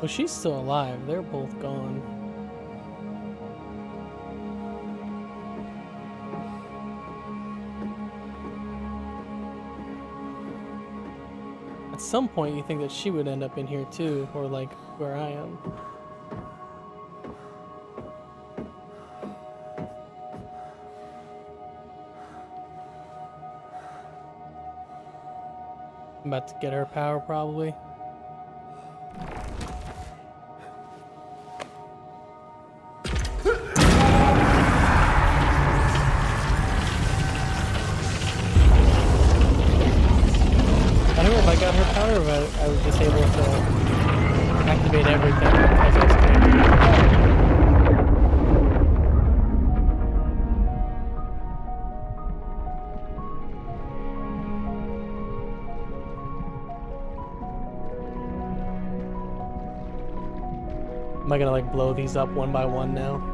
Well, she's still alive. They're both gone. At some point, you think that she would end up in here too, or like where I am. I'm about to get her power, probably. Am I gonna like blow these up one by one now?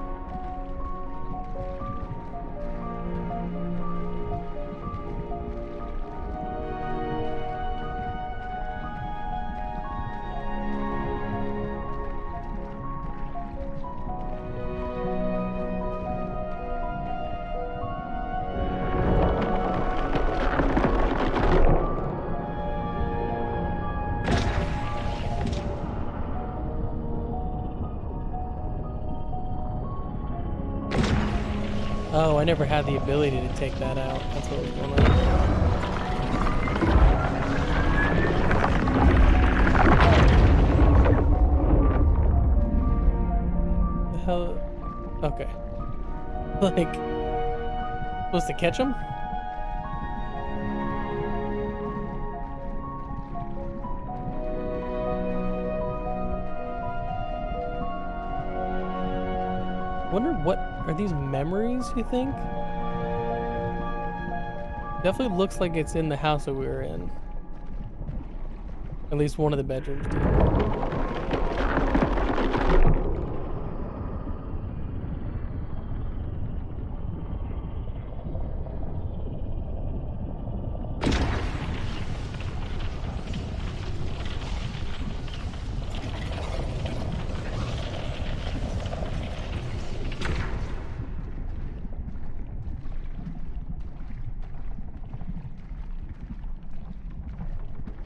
I never had the ability to take that out. That's what I was doing. The hell? Okay. Like, supposed to catch him? wonder what are these memories, you think? Definitely looks like it's in the house that we were in. At least one of the bedrooms did.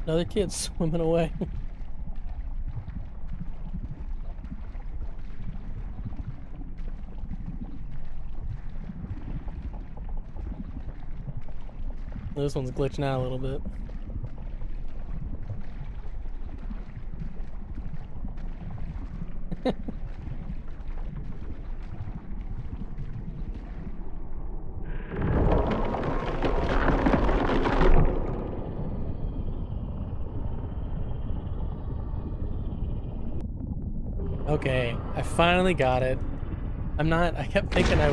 Another kid swimming away. This one's glitching out a little bit. Okay, I finally got it. I kept thinking I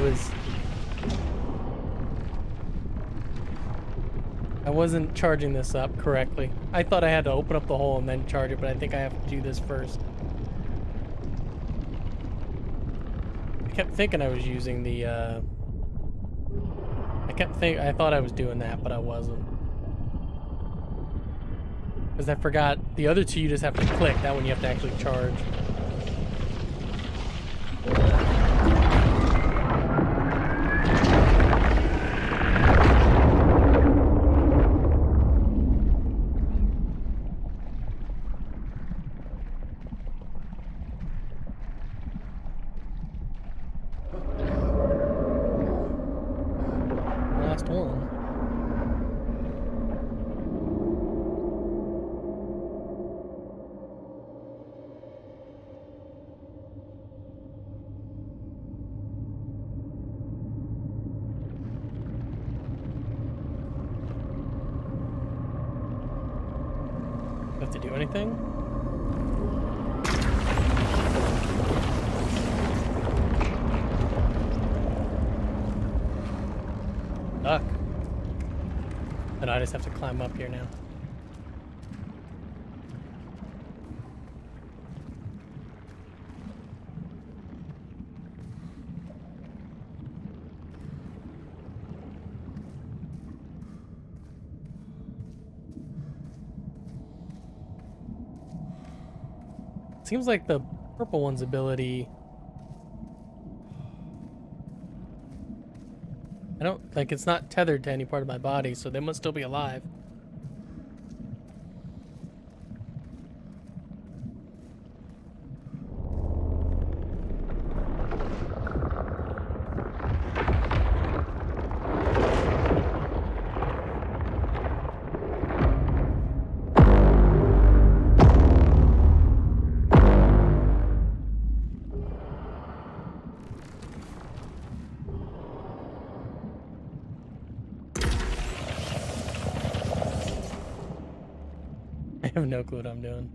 wasn't charging this up correctly. I thought I had to open up the hole and then charge it, but I think I have to do this first. I kept thinking I was using the, I thought I was doing that, but I wasn't. Because I forgot, the other two you just have to click, that one you have to actually charge. I just have to climb up here now. Seems like the purple one's ability, like, it's not tethered to any part of my body, so they must still be alive. No clue what I'm doing.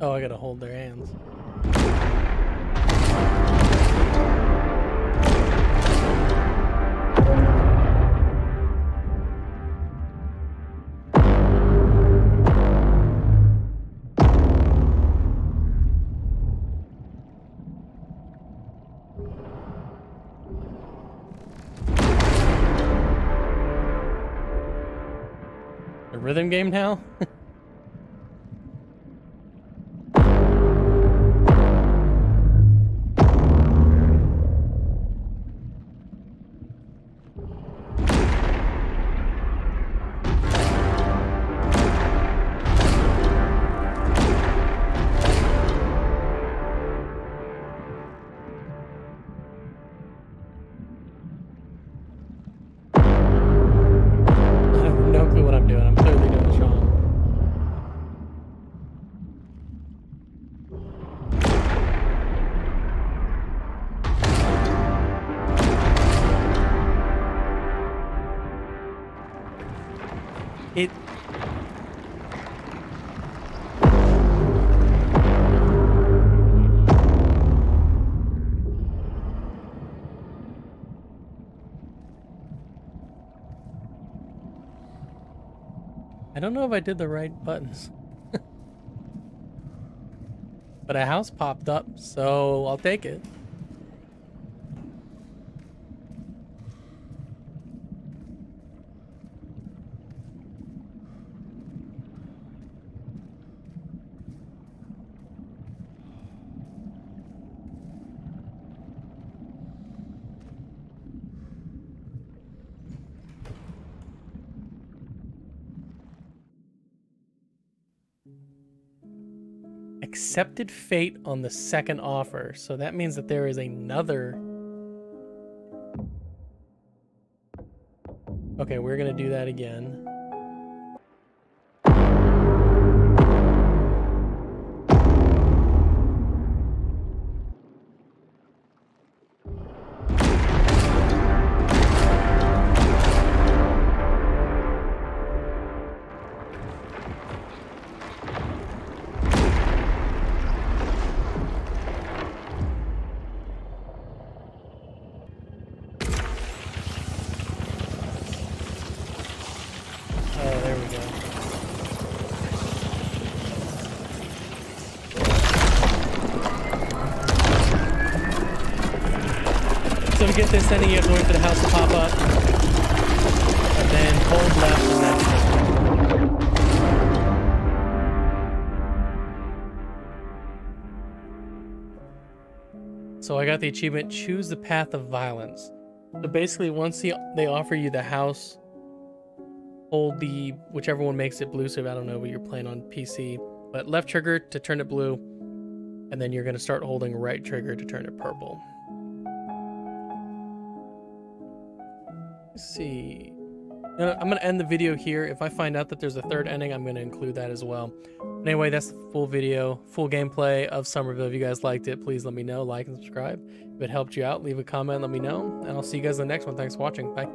Oh, I gotta hold their hands. Rhythm game now? I don't know if I did the right buttons. But a house popped up, so I'll take it. Accepted fate on the second offer, so that means that there is another. Okay, we're gonna do that again. Get this ending, you have to wait for the house to pop up, and then hold left, and that's it. So I got the achievement, choose the path of violence. So basically, once they offer you the house, hold the, whichever one makes it blue, so I don't know what you're playing on PC, but left trigger to turn it blue, and then you're going to start holding right trigger to turn it purple. See, I'm gonna end the video here. If I find out that there's a third ending, I'm gonna include that as well. But anyway, that's the full video, full gameplay of Somerville. If you guys liked it, please let me know, like and subscribe. If it helped you out, leave a comment, let me know, and I'll see you guys in the next one. Thanks for watching. Bye.